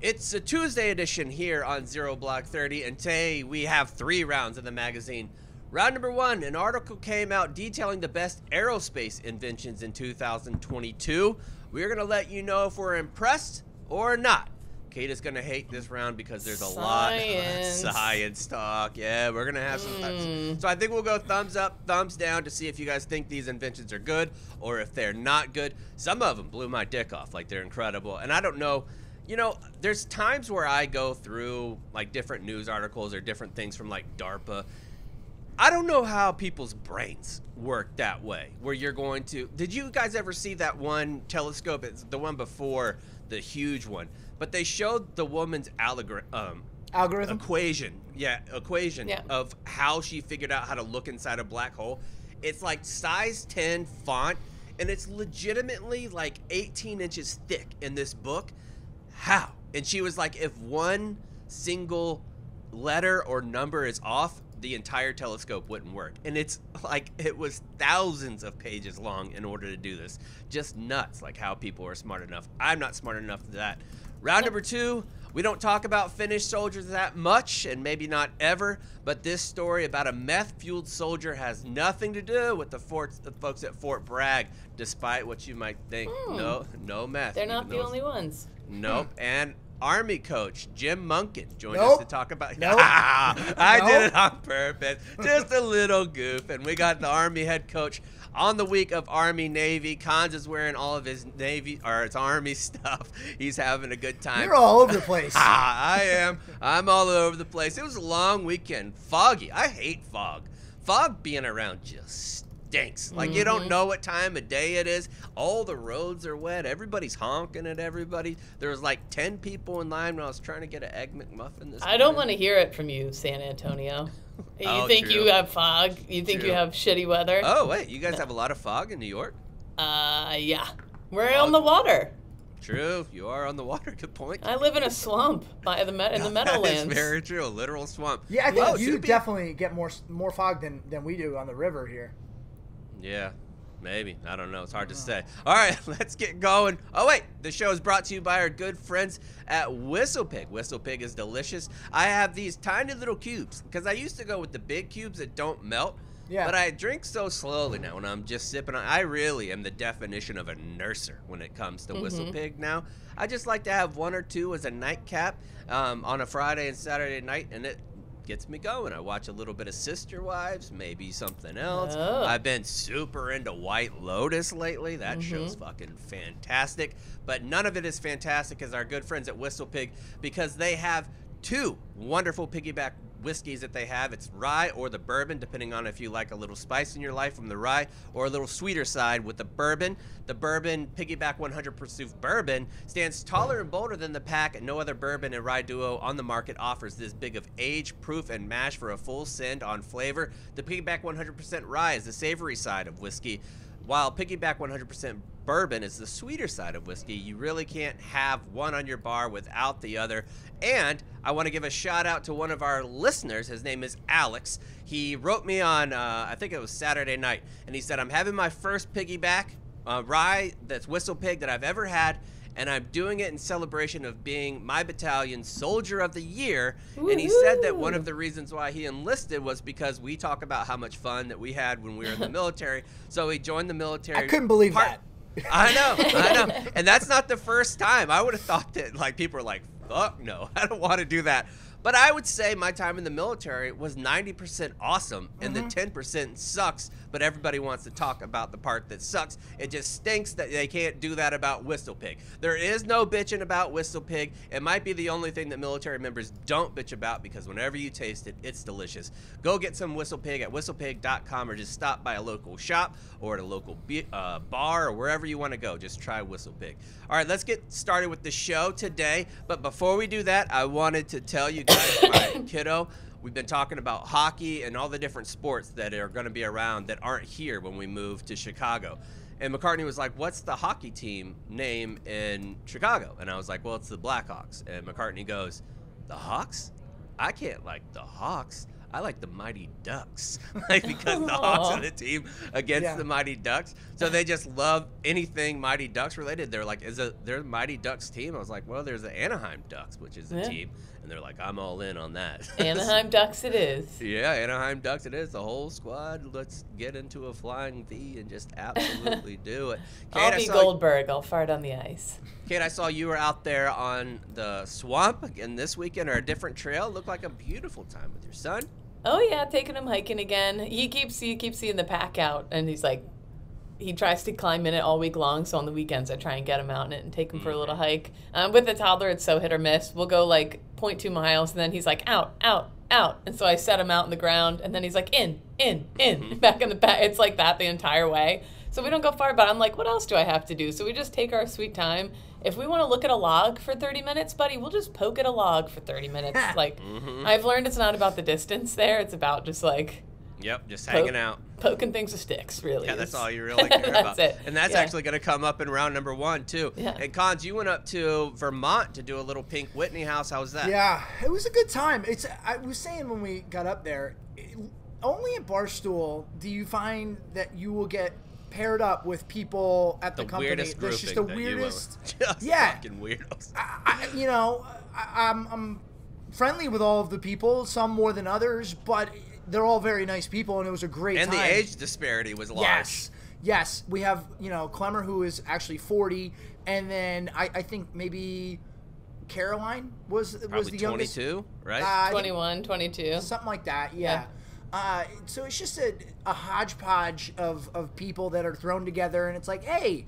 It's a Tuesday edition here on Zero Block 30, and today we have 3 rounds of the magazine. Round number 1, an article came out detailing the best aerospace inventions in 2022. We're going to let you know if we're impressed or not. Kate is going to hate this round because there's a lot of science talk. Yeah, we're going to have some facts. So I think we'll go thumbs up, thumbs down to see if you guys think these inventions are good or if they're not good. Some of them blew my dick off, like they're incredible. And I don't know. You know, there's times where I go through like different news articles or different things from like DARPA. I don't know how people's brains work that way, where you're going to, did you guys ever see that one telescope? It's the one before the huge one, but they showed the woman's equation of how she figured out how to look inside a black hole. It's like size 10 font, and it's legitimately like 18 inches thick in this book. How? And she was like, if one single letter or number is off, the entire telescope wouldn't work. And it's like, it was thousands of pages long in order to do this. Just nuts, like how people are smart enough. I'm not smart enough for that. Round number 2, we don't talk about Finnish soldiers that much, and maybe not ever, but this story about a meth-fueled soldier has nothing to do with the folks at Fort Bragg, despite what you might think. No meth. They're not the only ones. Nope. And Army coach Jim Monken joined us to talk about. I did it on purpose. Just a little goof. And we got the Army head coach on the week of Army Navy. Cons is wearing all of his Navy or his Army stuff. He's having a good time. You're all over the place. I am. I'm all over the place. It was a long weekend. Foggy. I hate fog. Fog being around just stinks. Like you don't know what time of day it is. All the roads are wet. Everybody's honking at everybody. There was like 10 people in line when I was trying to get an Egg McMuffin this morning. I don't want to hear it from you, San Antonio. You have fog? You think you have shitty weather? Oh, wait. You guys have a lot of fog in New York? Yeah. We're on the water. True. You are on the water. Good point. I live in a swamp by the in the Meadowlands. That's very true. A literal swamp. Yeah, I think you definitely get more fog than we do on the river here. Yeah, maybe. I don't know. It's hard to say. All right, let's get going. Oh, wait. The show is brought to you by our good friends at Whistle Pig. Whistle Pig is delicious. I have these tiny little cubes because I used to go with the big cubes that don't melt. Yeah. But I drink so slowly now when I'm just sipping on. I really am the definition of a nurser when it comes to Whistle Pig now. I just like to have 1 or 2 as a nightcap on a Friday and Saturday night, and it gets me going. I watch a little bit of Sister Wives, maybe something else. I've been super into White Lotus lately. That show's fucking fantastic. But none of it is fantastic as our good friends at Whistle Pig, because they have 2 wonderful piggyback whiskeys that they have. It's rye or the bourbon, depending on if you like a little spice in your life from the rye or a little sweeter side with the bourbon. The bourbon, Piggyback 100% Bourbon, stands taller and bolder than the pack, and no other bourbon and rye duo on the market offers this big of age, proof, and mash for a full send on flavor. The Piggyback 100% Rye is the savory side of whiskey, while Piggyback 100% Bourbon is the sweeter side of whiskey. You really can't have one on your bar without the other. And I want to give a shout out to one of our listeners. His name is Alex. He wrote me on, I think it was Saturday night, and he said, I'm having my first piggyback rye that's Whistle Pig that I've ever had, and I'm doing it in celebration of being my battalion's Soldier of the Year. Woo-hoo. And he said that one of the reasons why he enlisted was because we talk about how much fun that we had when we were in the military. So he joined the military. I couldn't believe that. I know. And that's not the first time. I would have thought that like people are like, fuck no, I don't want to do that. But I would say my time in the military was 90% awesome, and the 10% sucks, but everybody wants to talk about the part that sucks. It just stinks that they can't do that about Whistle Pig. There is no bitching about Whistle Pig. It might be the only thing that military members don't bitch about, because whenever you taste it, it's delicious. Go get some Whistle Pig at whistlepig.com, or just stop by a local shop or at a local bar or wherever you want to go. Just try Whistle Pig. All right, let's get started with the show today. But before we do that, I wanted to tell you guys, my kiddo, we've been talking about hockey and all the different sports that are going to be around that aren't here when we move to Chicago. And McCartney was like, what's the hockey team name in Chicago? And I was like, well, it's the Blackhawks. And McCartney goes, the Hawks? I can't like the Hawks. I like the Mighty Ducks, like, because the Hawks are the team against the Mighty Ducks. So they just love anything Mighty Ducks related. They're like, they're Mighty Ducks team. I was like, well, there's the Anaheim Ducks, which is the team. And they're like, I'm all in on that. Anaheim Ducks it is. Yeah, Anaheim Ducks it is. The whole squad, let's get into a flying V and just absolutely do it. Kate, I'll be Goldberg. I'll fart on the ice. Kate, I saw you were out there on the swamp again this weekend, or a different trail. Looked like a beautiful time with your son. Oh yeah, taking him hiking again. He keeps seeing the pack out, and he's like, he tries to climb in it all week long. So on the weekends, I try and get him out in it and take him for a little hike. With the toddler, it's so hit or miss. We'll go like 0.2 miles, and then he's like out, out, out, and so I set him out in the ground, and then he's like in, back in the back. It's like that the entire way. So we don't go far, but I'm like, what else do I have to do? So we just take our sweet time. If we want to look at a log for 30 minutes, buddy, we'll just poke at a log for 30 minutes. Like, I've learned it's not about the distance there. It's about just, like, just hanging out. Poking things with sticks, really. Yeah, that's all you really care about. That's it. And that's actually going to come up in round number one, too. Yeah. And, Cons, you went up to Vermont to do a little Pink Whitney house. How was that? Yeah, it was a good time. It's, I was saying when we got up there, only at Barstool do you find that you will get – paired up with people at the company. It's just the weirdest. Just fucking weirdos. You know, I'm friendly with all of the people, some more than others, but they're all very nice people, and it was a great time. And the age disparity was large. Yes, yes. We have, you know, Clemmer, who is actually 40, and then I think maybe Caroline was the youngest. 22, right? 21, 22. Something like that, yeah. So it's just a hodgepodge of people that are thrown together, and it's like, hey,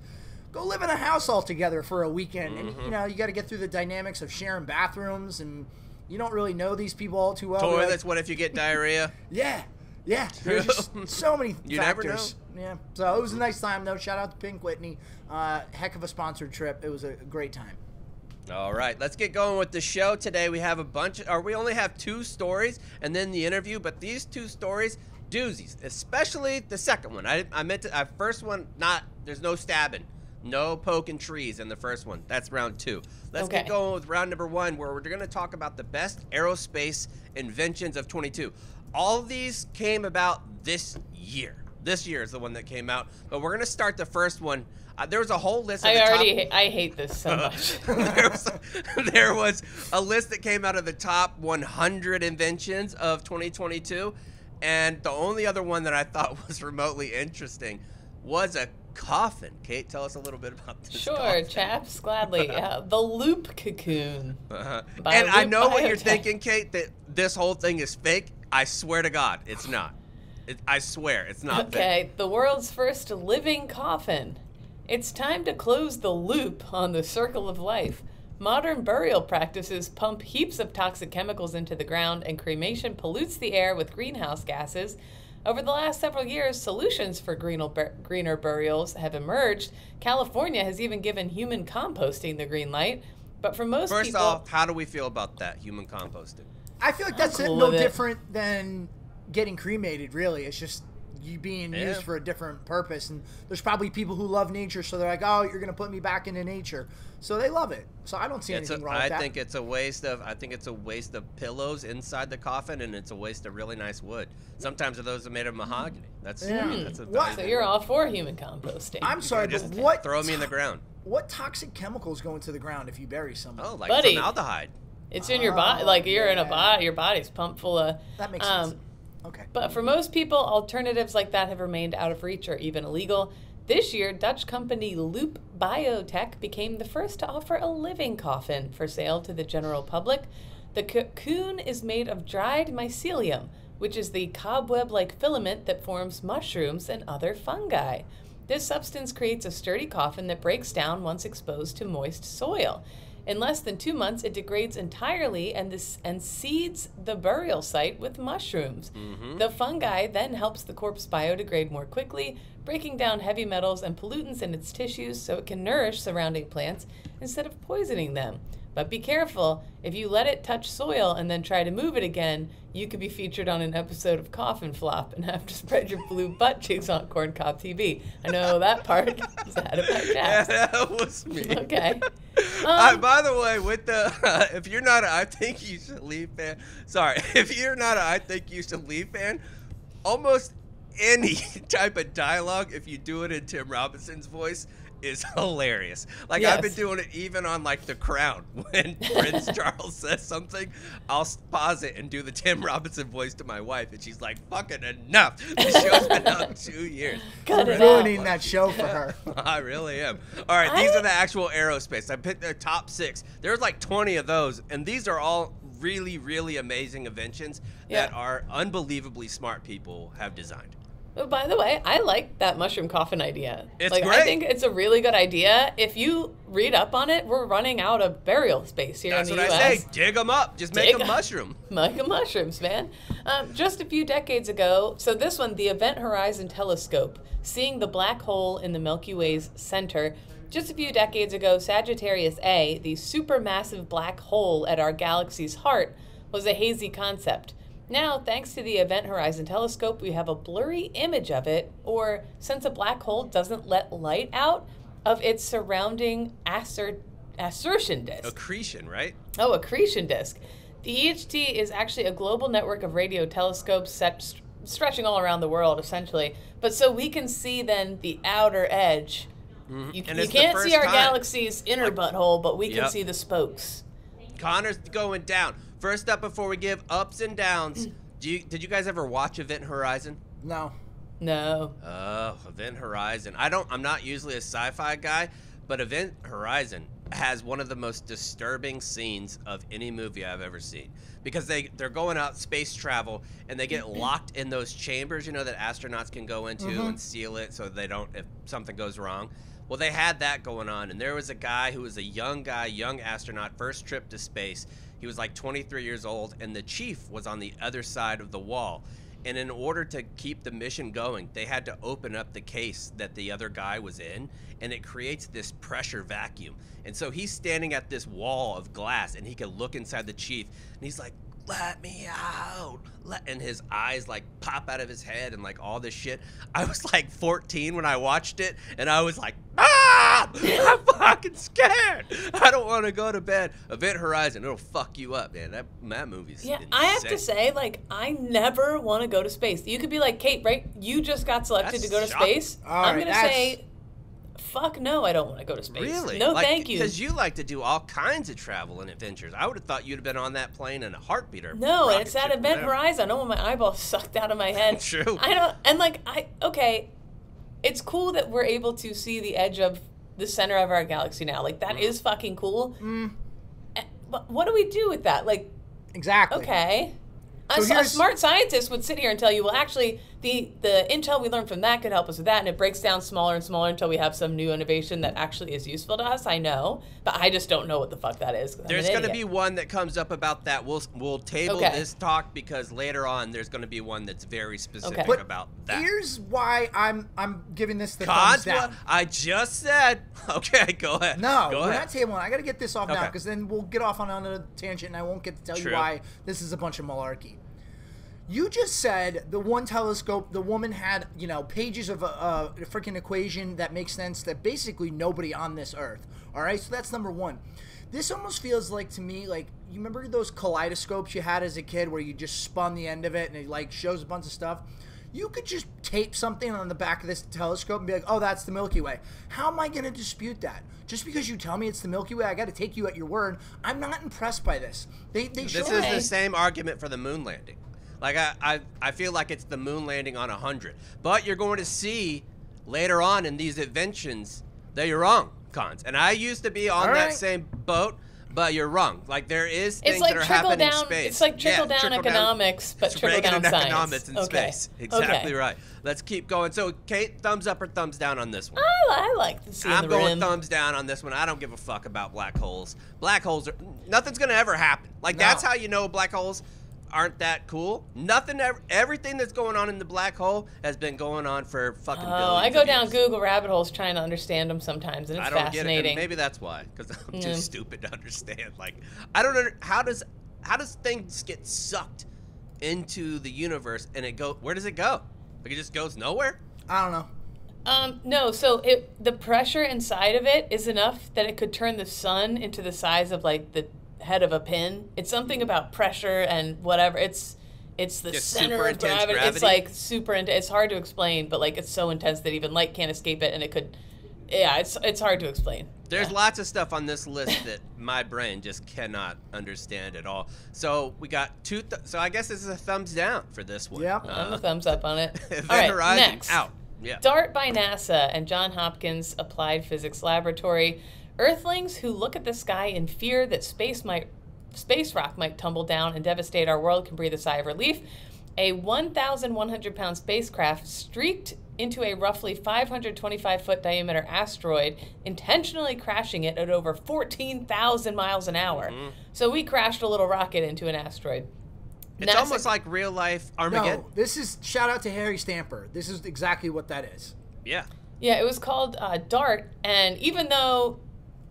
go live in a house all together for a weekend. And, you know, you got to get through the dynamics of sharing bathrooms, and you don't really know these people all too well. Toilets, what if you get diarrhea? Yeah. There's just so many factors. You never know. Yeah. So it was a nice time, though. Shout out to Pink Whitney. Heck of a sponsored trip. It was a great time. All right, let's get going with the show today. We have a bunch, or we only have two stories and then the interview, but these two stories, doozies, especially the second one. I meant to, first one, there's no stabbing, no poking trees in the first one. That's round two. Let's get going with round number one, where we're going to talk about the best aerospace inventions of 22. All of these came about this year. This year is the one that came out, but we're going to start the first one. There was a whole list. I hate this so much. there was a list that came out of the top 100 inventions of 2022, and the only other one that I thought was remotely interesting was a coffin. Kate, tell us a little bit about this. Sure, chaps, gladly. The Loop Cocoon. And Loop I know Biotech. What you're thinking, Kate, that this whole thing is fake. I swear to God, it's not. I swear, it's not fake. Okay, the world's first living coffin. It's time to close the loop on the circle of life. Modern burial practices pump heaps of toxic chemicals into the ground, and cremation pollutes the air with greenhouse gases. Over the last several years, solutions for greener burials have emerged. California has even given human composting the green light. But for most people... First off, how do we feel about that, human composting? I feel like that's no different than getting cremated, really. It's just... you being used for a different purpose, and there's probably people who love nature, so they're like, oh, you're gonna put me back into nature, so they love it. So I don't see anything wrong with that. I think it's a waste of pillows inside the coffin, and it's a waste of really nice wood. Sometimes those are made of mahogany. So you're all for human composting. I'm sorry, but what, throw me in the ground. What toxic chemicals go into the ground if you bury someone? Oh, like formaldehyde. It's in your body. Like you're in a body, your body's pumped full of. That makes sense. Okay. But for most people, alternatives like that have remained out of reach or even illegal. This year, Dutch company Loop Biotech became the first to offer a living coffin for sale to the general public. The cocoon is made of dried mycelium, which is the cobweb-like filament that forms mushrooms and other fungi. This substance creates a sturdy coffin that breaks down once exposed to moist soil. In less than 2 months, it degrades entirely and seeds the burial site with mushrooms. The fungi then helps the corpse biodegrade more quickly, breaking down heavy metals and pollutants in its tissues so it can nourish surrounding plants instead of poisoning them. But be careful. If you let it touch soil and then try to move it again, you could be featured on an episode of Cough and Flop and have to spread your blue butt cheeks on Corn Cob TV. I know that part is out of my chat. That was me. Okay. By the way, with the if you're not a I Think You Should Leave fan, sorry, if you're not a I Think You Should Leave fan, almost any type of dialogue, if you do it in Tim Robinson's voice, is hilarious. Like, yes. I've been doing it even on, like, The Crown. When Prince Charles says something, I'll pause it and do the Tim Robinson voice to my wife, and she's like, fucking enough. The show's been out 2 years. Cut it ruining out. That show for her. I really am. All right, these are the actual aerospace. I picked their top 6. There's like 20 of those, and these are all really, really amazing inventions that are unbelievably smart people have designed. Oh, by the way, I like that mushroom coffin idea. It's like, great. I think it's a really good idea. If you read up on it, we're running out of burial space here in the U.S. That's what I say. Dig them up. Just make a mushroom. Make them mushrooms, man. Just a few decades ago, so this one, the Event Horizon Telescope, seeing the black hole in the Milky Way's center. Just a few decades ago, Sagittarius A, the supermassive black hole at our galaxy's heart, was a hazy concept. Now, thanks to the Event Horizon Telescope, we have a blurry image of it, or since a black hole doesn't let light out, of its surrounding accretion disk. Accretion, right? Oh, accretion disk. The EHT is actually a global network of radio telescopes stretching all around the world, essentially. But so we can see, then, the outer edge. Mm-hmm. You can't see our galaxy's inner butthole, but we can see the spokes. Connor's going down. First up, before we give ups and downs, did you guys ever watch Event Horizon? No. No. Oh, Event Horizon. I'm not usually a sci-fi guy, but Event Horizon has one of the most disturbing scenes of any movie I've ever seen. Because they're going out space travel, and they get locked in those chambers, you know, that astronauts can go into and seal it so they don't, if something goes wrong. Well, they had that going on, and there was a guy who was a young astronaut, first trip to space. He was like 23 years old, and the chief was on the other side of the wall. And in order to keep the mission going, they had to open up the case that the other guy was in, and it creates this pressure vacuum. And so he's standing at this wall of glass, and he could look inside the chief, and he's like, let me out. And his eyes like pop out of his head and like all this shit. I was like 14 when I watched it, and I was like, ah, I'm fucking scared. I don't want to go to bed. Event Horizon, it'll fuck you up, man. That movie's insane. I have to say, like, I never want to go to space. You could be like, Kate, right? You just got selected to go to space. I'm going to say, fuck no, I don't want to go to space. Really? No, like, thank you. Because you like to do all kinds of travel and adventures. I would have thought you'd have been on that plane in a heartbeat. No, it's that Event Horizon. I don't want my eyeballs sucked out of my head. True. I don't. And like, okay, it's cool that we're able to see the edge of the center of our galaxy now. Like, that is fucking cool. But what do we do with that? Like, exactly. Okay. So a smart scientist would sit here and tell you, well, actually, the intel we learned from that could help us with that, and it breaks down smaller and smaller until we have some new innovation that actually is useful to us. I know, but I just don't know what the fuck that is. There's going to be one that comes up about that. We'll table this talk, because later on there's going to be one that's very specific about that. Here's why I'm giving this the thumbs down. I just said. Okay, go ahead. No, we're not tabling. I got to get this off now, because then we'll get off on another tangent, and I won't get to tell you why this is a bunch of malarkey. You just said the one telescope, the woman had, you know, pages of a freaking equation that makes sense that basically nobody on this earth. All right, so that's number one. This almost feels like to me, like, you remember those kaleidoscopes you had as a kid where you just spun the end of it and it like shows a bunch of stuff? You could just tape something on the back of this telescope and be like, oh, that's the Milky Way. How am I going to dispute that? Just because you tell me it's the Milky Way, I got to take you at your word. I'm not impressed by this. This is the same argument for the moon landing. Like, I feel like it's the moon landing on 100. But you're going to see later on in these inventions that you're wrong, Cons. And I used to be on that same boat, but you're wrong. Like, there is things that are happening in space. It's like trickle-down economics, but trickle-down science. Economics in space. Exactly right. Let's keep going. So, Kate, thumbs up or thumbs down on this one? I like to see the rim. I'm going thumbs down on this one. I don't give a fuck about black holes. Black holes, nothing's going to ever happen. Like, that's how you know black holes. aren't that cool? Nothing ever, everything that's going on in the black hole has been going on for fucking billions. I go down Google rabbit holes trying to understand them sometimes, and it's fascinating. Get it, and maybe that's why, because I'm too stupid to understand. Like, I don't know, how does things get sucked into the universe and it go? Where does it go? Like, it just goes nowhere? I don't know. No, so the pressure inside of it is enough that it could turn the sun into the size of like the head of a pin. It's something about pressure and whatever. It's the center of gravity. It's like super intense. It's hard to explain, but like it's so intense that even light can't escape it, and it could. Yeah, it's hard to explain. There's lots of stuff on this list that my brain just cannot understand at all. So we got two. So I guess this is a thumbs down for this one. Yeah, I'm a thumbs up on it. All right, Horizon, next. Out. Yeah. DART by NASA and Johns Hopkins Applied Physics Laboratory. Earthlings who look at the sky in fear that space rock might tumble down and devastate our world can breathe a sigh of relief. A 1,100-pound spacecraft streaked into a roughly 525-foot diameter asteroid, intentionally crashing it at over 14,000 miles an hour. Mm-hmm. So we crashed a little rocket into an asteroid. It's almost like real life Armageddon. No, this is shout out to Harry Stamper. This is exactly what that is. Yeah. Yeah, it was called DART, and even though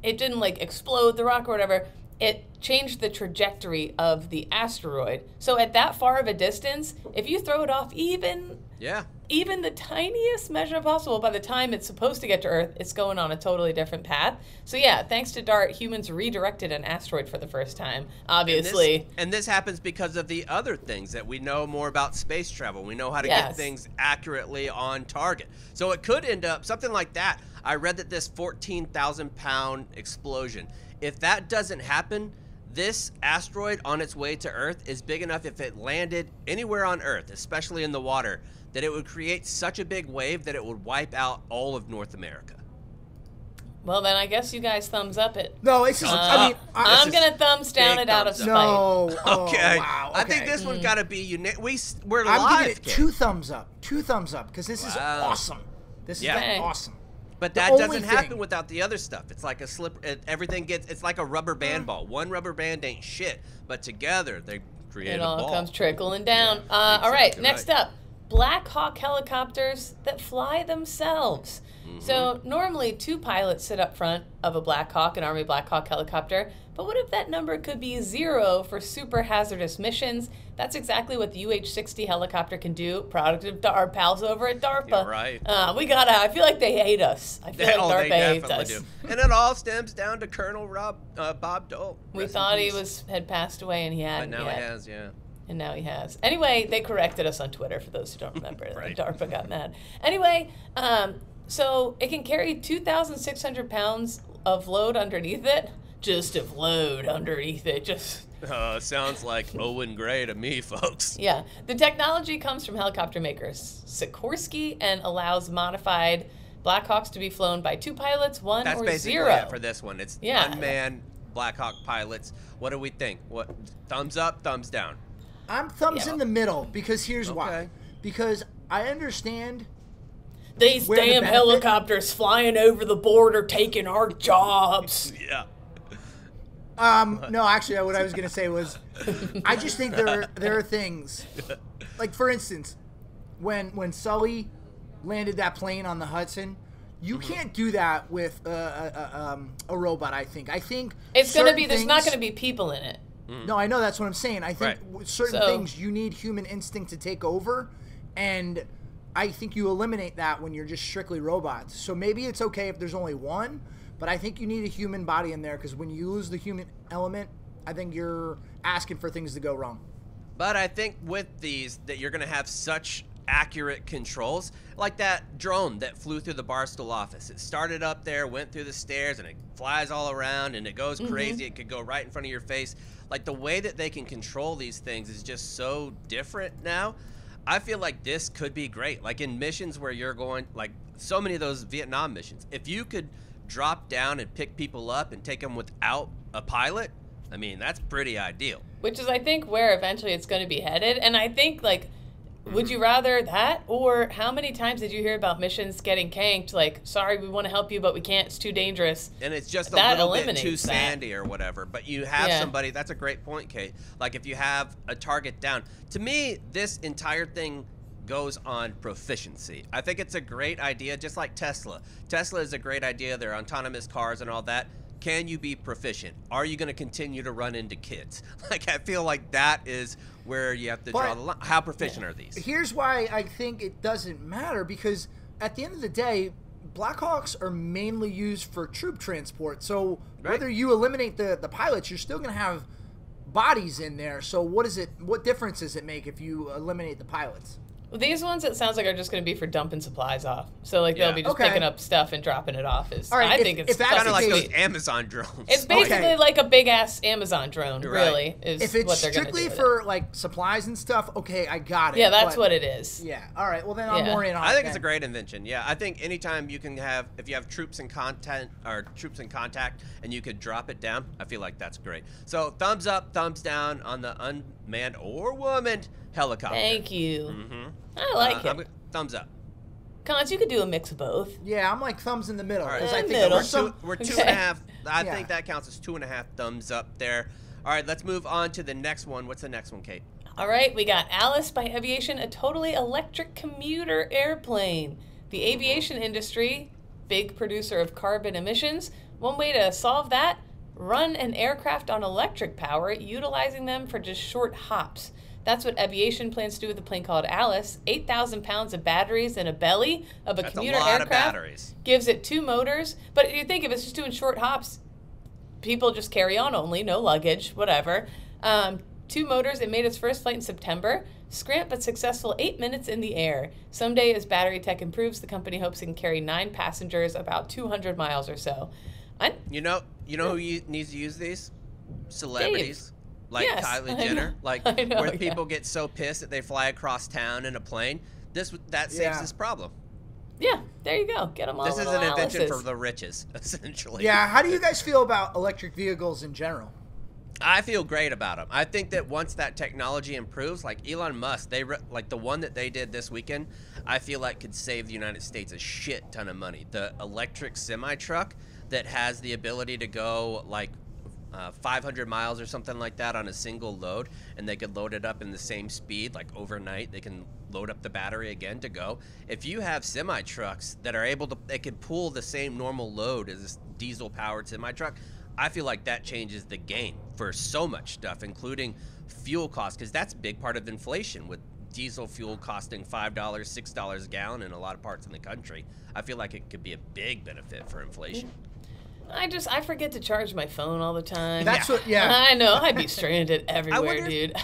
it didn't like explode the rock or whatever, it changed the trajectory of the asteroid. So at that far of a distance, if you throw it off even the tiniest measure possible, by the time it's supposed to get to Earth, it's going on a totally different path. So yeah, thanks to DART, humans redirected an asteroid for the first time, obviously. And this happens because of the other things that we know more about space travel. We know how to get things accurately on target. So it could end up something like that. I read that this 14,000-pound explosion, if that doesn't happen, this asteroid on its way to Earth is big enough, if it landed anywhere on Earth, especially in the water, that it would create such a big wave that it would wipe out all of North America. Well, then I guess you guys thumbs up it. No, it's just, I mean, I'm going to thumbs down it out of spite. No. Oh, okay. Wow, okay. I think this one's got to be unique. We're live. I'm giving it two thumbs up. Two thumbs up, because this is awesome. This is awesome. But that doesn't happen without the other stuff. It's like a slip. Everything gets. It's like a rubber band ball. One rubber band ain't shit, but together they create a ball. It all comes trickling down. Yeah, exactly. All right, next up, Black Hawk helicopters that fly themselves. Mm-hmm. So normally two pilots sit up front of a Black Hawk, an Army Black Hawk helicopter. But what if that number could be zero for super hazardous missions? That's exactly what the UH-60 helicopter can do, product of our pals over at DARPA. Yeah, right. We gotta, I feel like they hate us. I feel like DARPA hates us. Do. And it all stems down to Colonel Bob Dole. We thought he had passed away, and he hadn't yet. But now he has, yeah. And now he has. Anyway, they corrected us on Twitter, for those who don't remember. Right. DARPA got mad. Anyway, so it can carry 2,600 pounds of load underneath it. Just of load underneath it. Just sounds like Owen Gray to me, folks. Yeah. The technology comes from helicopter makers Sikorsky and allows modified Black Hawks to be flown by two pilots, one or zero. That's basically it for this one. It's unmanned Black Hawk pilots. What do we think? What, thumbs up, thumbs down? I'm thumbs in the middle, because here's why. Because I understand these damn helicopters flying over the border taking our jobs. Yeah. No, actually, what I was gonna say was, I just think there are things, like for instance, when Sully landed that plane on the Hudson, you can't do that with a robot. I think it's gonna be there's not gonna be people in it. No, I know, that's what I'm saying. I think certain things you need human instinct to take over, and I think you eliminate that when you're just strictly robots. So maybe it's okay if there's only one, but I think you need a human body in there, because when you lose the human element, I think you're asking for things to go wrong. But I think with these that you're gonna have such accurate controls, like that drone that flew through the Barstool office. It started up there, went through the stairs, and it flies all around, and it goes crazy. It could go right in front of your face. Like, the way that they can control these things is just so different now. I feel like this could be great. Like, in missions where you're going, like so many of those Vietnam missions, if you could drop down and pick people up and take them without a pilot, I mean, that's pretty ideal. Which is, I think, where eventually it's going to be headed. And I think, like, Would you rather that, or how many times did you hear about missions getting canked? Like, sorry, we want to help you, but we can't. It's too dangerous. And it's just a little bit too sandy or whatever. But you have somebody. That's a great point, Kate. Like, if you have a target down. To me, this entire thing goes on proficiency. I think it's a great idea, just like Tesla. Tesla is a great idea. They're autonomous cars and all that. Can you be proficient? Are you going to continue to run into kids? Like, I feel like that is where you have to draw the line. How proficient are these? Here's why I think it doesn't matter, because at the end of the day, Blackhawks are mainly used for troop transport. So whether you eliminate the pilots, you're still going to have bodies in there. So what is it? What difference does it make if you eliminate the pilots? Well, these ones, it sounds like, are just going to be for dumping supplies off. So, like, they'll be just picking up stuff and dropping it off. All right, I think it's kind of like those Amazon drones. It's basically like a big-ass Amazon drone, really, is what they're going to do. If it's strictly for, like, supplies and stuff, okay, I got it. Yeah, that's what it is. Yeah, all right, well, then I'm more in on it. I think it's a great invention, yeah. I think anytime you can have, if you have troops in content, or troops in contact, and you could drop it down, I feel like that's great. So, thumbs up, thumbs down on the unmanned or woman helicopter. Thank you. Mm-hmm. I like it. Thumbs up. Cons, you could do a mix of both. Yeah, I'm like thumbs in the middle. All right. I think we're two and a half. I think that counts as 2.5 thumbs up there. All right, let's move on to the next one. What's the next one, Kate? All right, we got Alice by Eviation, a totally electric commuter airplane. The aviation industry, big producer of carbon emissions. One way to solve that, run an aircraft on electric power, utilizing them for just short hops. That's what Eviation plans to do with a plane called Alice. 8,000 pounds of batteries in a belly of a commuter aircraft. That's a lot of batteries. Gives it 2 motors. But you think if it's just doing short hops, people just carry on only, no luggage, whatever. 2 motors. It made its first flight in September. Scramped but successful 8 minutes in the air. Someday, as battery tech improves, the company hopes it can carry 9 passengers about 200 miles or so. You know who needs to use these? Celebrities. Dave. Like Kylie Jenner, like where people get so pissed that they fly across town in a plane. That saves this problem. Yeah, there you go. Get them all. This is an invention for the riches, essentially. Yeah. How do you guys feel about electric vehicles in general? I feel great about them. I think that once that technology improves, like Elon Musk, like the one that they did this weekend, I feel like could save the United States a shit ton of money. The electric semi truck that has the ability to go like 500 miles or something like that on a single load, and they could load it up in the same speed, like overnight they can load up the battery again to go. If you have semi trucks that are able to, they could pull the same normal load as this diesel powered semi truck, I feel like that changes the game for so much stuff, including fuel costs, because that's a big part of inflation with diesel fuel costing $5, $6 a gallon in a lot of parts in the country. I feel like it could be a big benefit for inflation. I forget to charge my phone all the time. I know. I'd be stranded everywhere, dude.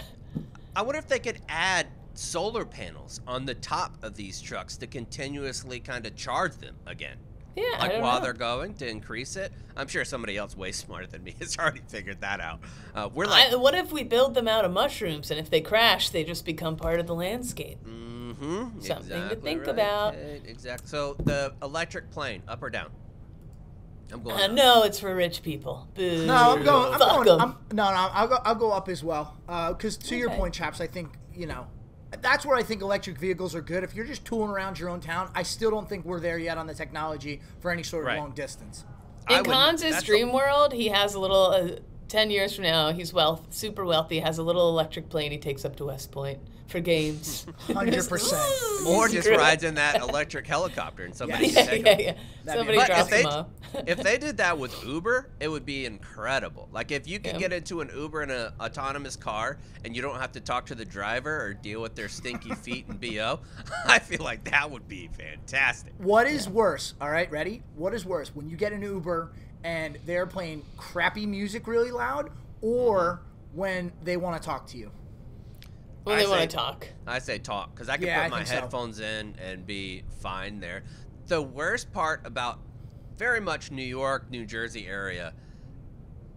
I wonder if they could add solar panels on the top of these trucks to continuously kind of charge them again. Yeah, they're going to increase it. I'm sure somebody else way smarter than me has already figured that out. We're like, what if we build them out of mushrooms, and if they crash, they just become part of the landscape? Mm-hmm. Something to think about. Exactly. So the electric plane, up or down? I'm going. No, it's for rich people. Boo. No, I'm going. I'll go up as well. Because to your point, Chaps, I think that's where I think electric vehicles are good. If you're just tooling around your own town, I still don't think we're there yet on the technology for any sort of long distance. In Cons's dream world, he has a little. 10 years from now, he's super wealthy. Has a little electric plane he takes up to West Point for games. 100%. Or just rides in that electric helicopter and somebody drops him off. If they did that with Uber, it would be incredible. Like if you could get into an Uber in an autonomous car and you don't have to talk to the driver or deal with their stinky feet and BO, I feel like that would be fantastic. What is worse? All right, ready? What is worse? When you get an Uber and they're playing crappy music really loud, or when they want to talk to you? When they want to talk. I say talk, because I can put my headphones in and be fine there. The worst part about very much New York, New Jersey area,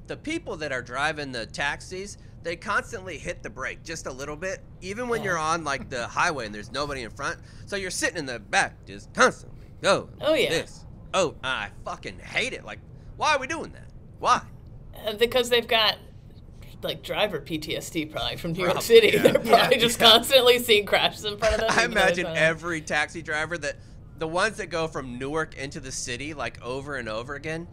the people that are driving the taxis, they constantly hit the brake just a little bit, even when you're on like the highway and there's nobody in front. So you're sitting in the back just constantly going. Oh, yeah. This. Oh, I fucking hate it. Like, why are we doing that? Why? Because they've got like driver PTSD probably from New York City. Yeah. They're probably just constantly seeing crashes in front of them. I imagine every taxi driver that the ones that go from Newark into the city like over and over again.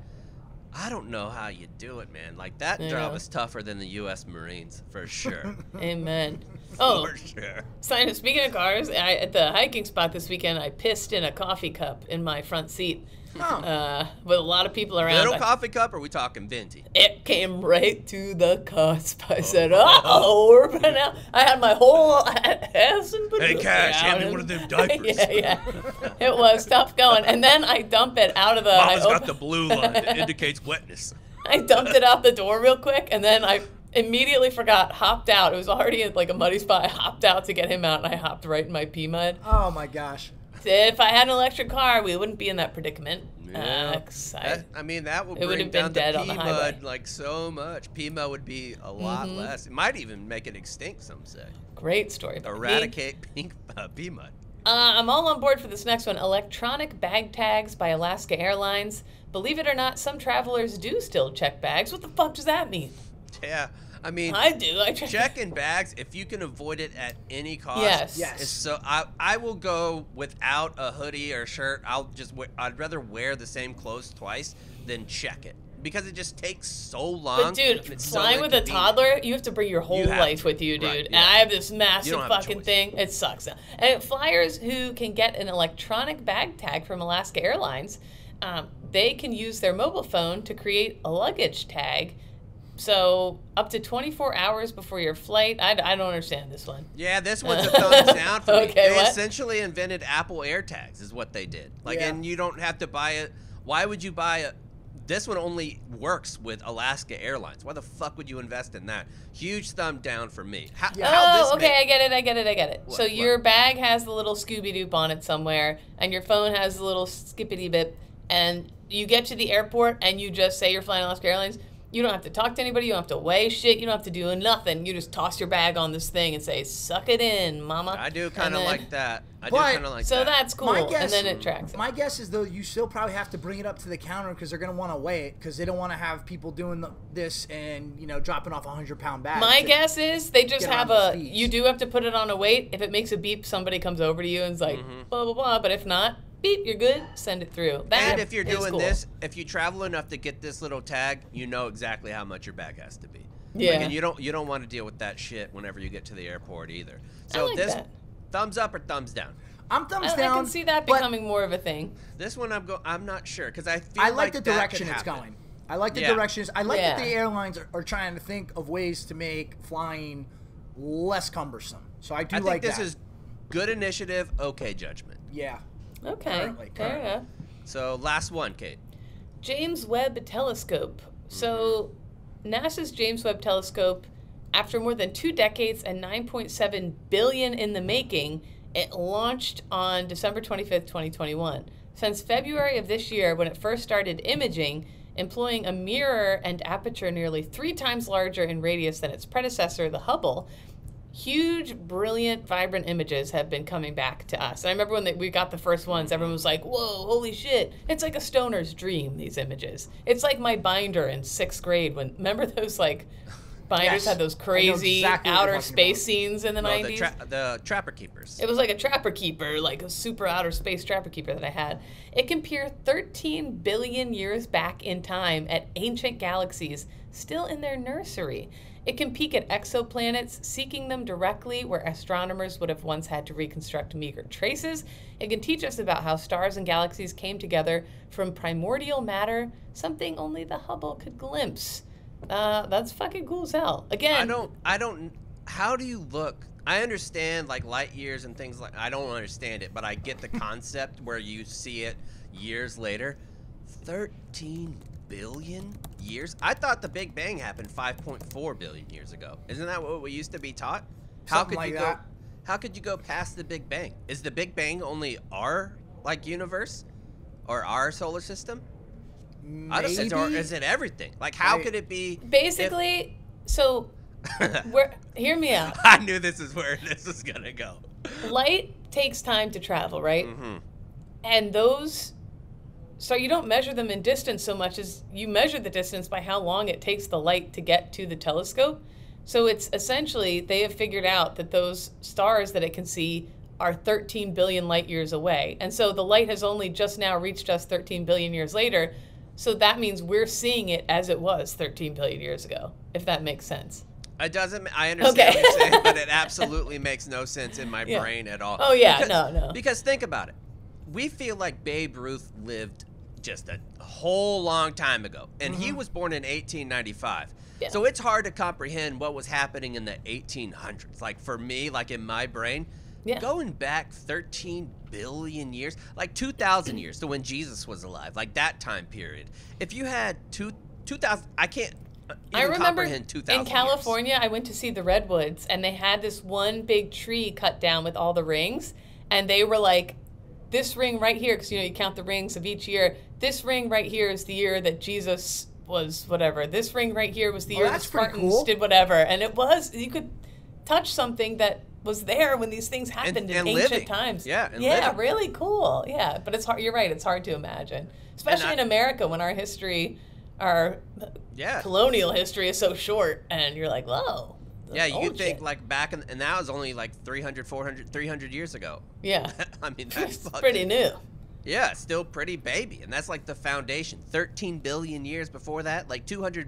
I don't know how you do it, man. Like that job is tougher than the U.S. Marines for sure. Amen. Oh, for sure. Simon, speaking of cars, at the hiking spot this weekend, I pissed in a coffee cup in my front seat. Oh. With a lot of people around. Little coffee cup, or are we talking venti? It came right to the cusp. I said, "Uh-oh, we're running out." I had my whole ass and hey, Cash, hand me one of them diapers. It was tough going. And then I dump it out of the. Mama's got the blue line that indicates wetness. I dumped it out the door real quick, and then I immediately forgot, hopped out. It was already in, like, a muddy spot. I hopped out to get him out, and I hopped right in my pee mud. Oh my gosh. If I had an electric car, we wouldn't be in that predicament. Yeah. I mean, that would bring down the pea mud like so much. Pea mud would be a lot less. It might even make it extinct, some say. Great story. Eradicate pea mud. I'm all on board for this next one. Electronic bag tags by Alaska Airlines. Believe it or not, some travelers do still check bags. What the fuck does that mean? Yeah. I mean, I do. I checking bags, if you can avoid it at any cost. Yes. Yes. So I will go without a hoodie or shirt. I'd rather wear the same clothes twice than check it, because it just takes so long. But dude, it's flying with a toddler, you have to bring your whole life with you, dude. Right, yeah. And I have this massive fucking thing. It sucks. And flyers who can get an electronic bag tag from Alaska Airlines, they can use their mobile phone to create a luggage tag. So up to 24 hours before your flight. I don't understand this one. Yeah, this one's a thumbs down for me. They essentially invented Apple AirTags is what they did. Like, and you don't have to buy it. Why would you buy it? This one only works with Alaska Airlines. Why the fuck would you invest in that? Huge thumb down for me. I get it, I get it, I get it. What, so your bag has the little Scooby-Doo on it somewhere, and your phone has the little skippity-bip, and you get to the airport, and you just say you're flying Alaska Airlines. You don't have to talk to anybody. You don't have to weigh shit. You don't have to do nothing. You just toss your bag on this thing and say, "Suck it in, mama." I do kind of like that. So that's cool. And then it tracks it. My guess is, though, you still probably have to bring it up to the counter because they're going to want to weigh it, because they don't want to have people doing this and, you know, dropping off a 100-pound bag. My guess is they just have a – you do have to put it on a weight. If it makes a beep, somebody comes over to you and is like, blah, blah, blah. But if not, beep, you're good. Send it through. And if you're doing this, if you travel enough to get this little tag, you know exactly how much your bag has to be. Yeah. Like, and you don't want to deal with that shit whenever you get to the airport either. So thumbs up or thumbs down? I'm thumbs down. I can see that becoming more of a thing. This one I'm not sure, because I feel like the direction it's going. I like the directions. I like that the airlines are trying to think of ways to make flying less cumbersome. So I do like that. I think this is good initiative, okay judgment. Yeah. Okay, fair enough. So last one, Kate. James Webb Telescope. So NASA's James Webb Telescope, after more than 2 decades and $9.7 billion in the making, it launched on December 25th, 2021. Since February of this year, when it first started imaging, employing a mirror and aperture nearly 3 times larger in radius than its predecessor, the Hubble, huge, brilliant, vibrant images have been coming back to us. And I remember when we got the first ones, everyone was like, whoa, holy shit. It's like a stoner's dream, these images. It's like my binder in 6th grade. Remember those, like, binders had those crazy outer space scenes in the 90s? The Trapper Keepers. It was like a Trapper Keeper, like a super outer space Trapper Keeper that I had. It can peer 13 billion years back in time at ancient galaxies still in their nursery. It can peek at exoplanets, seeking them directly where astronomers would have once had to reconstruct meager traces. It can teach us about how stars and galaxies came together from primordial matter, something only the Hubble could glimpse. That's fucking cool as hell. Again, how do you look? I understand, like, light years and things like, I don't understand it, but I get the concept where you see it years later. 13 billion years? I thought the Big Bang happened 5.4 billion years ago. Isn't that what we used to be taught? How could you go past the Big Bang? Is the Big Bang only our, like, universe or our solar system? Maybe. Or is it everything? Like, how could it be? Basically, hear me out. I knew this is where this is gonna go. Light takes time to travel, right? And those. So you don't measure them in distance so much as you measure the distance by how long it takes the light to get to the telescope. So it's essentially, they have figured out that those stars that it can see are 13 billion light years away. And so the light has only just now reached us 13 billion years later. So that means we're seeing it as it was 13 billion years ago, if that makes sense. It doesn't, I understand what you're saying, but it absolutely makes no sense in my brain at all. Oh yeah, because, no. Because think about it. We feel like Babe Ruth lived just a whole long time ago, and he was born in 1895. Yeah. So it's hard to comprehend what was happening in the 1800s. Like for me, like in my brain, going back 13 billion years, like 2,000 years to when Jesus was alive, like that time period. If you had 2,000, I can't even comprehend 2,000 years. In California, I went to see the redwoods, and they had this one big tree cut down with all the rings, and they were like, this ring right here, because you know you count the rings of each year, this ring right here is the year that Jesus was whatever. This ring right here was the year the Spartans did whatever. And it was, you could touch something that was there when these things happened in ancient times. Yeah, really cool. Yeah, but it's hard. You're right. It's hard to imagine, especially in America when our history, our colonial history is so short, and you're like, whoa. Yeah, you could think like back in, and that was only like 300, 400, 300 years ago. Yeah. I mean, that's pretty new. Yeah, still pretty baby, and that's like the foundation. 13 billion years before that, like 200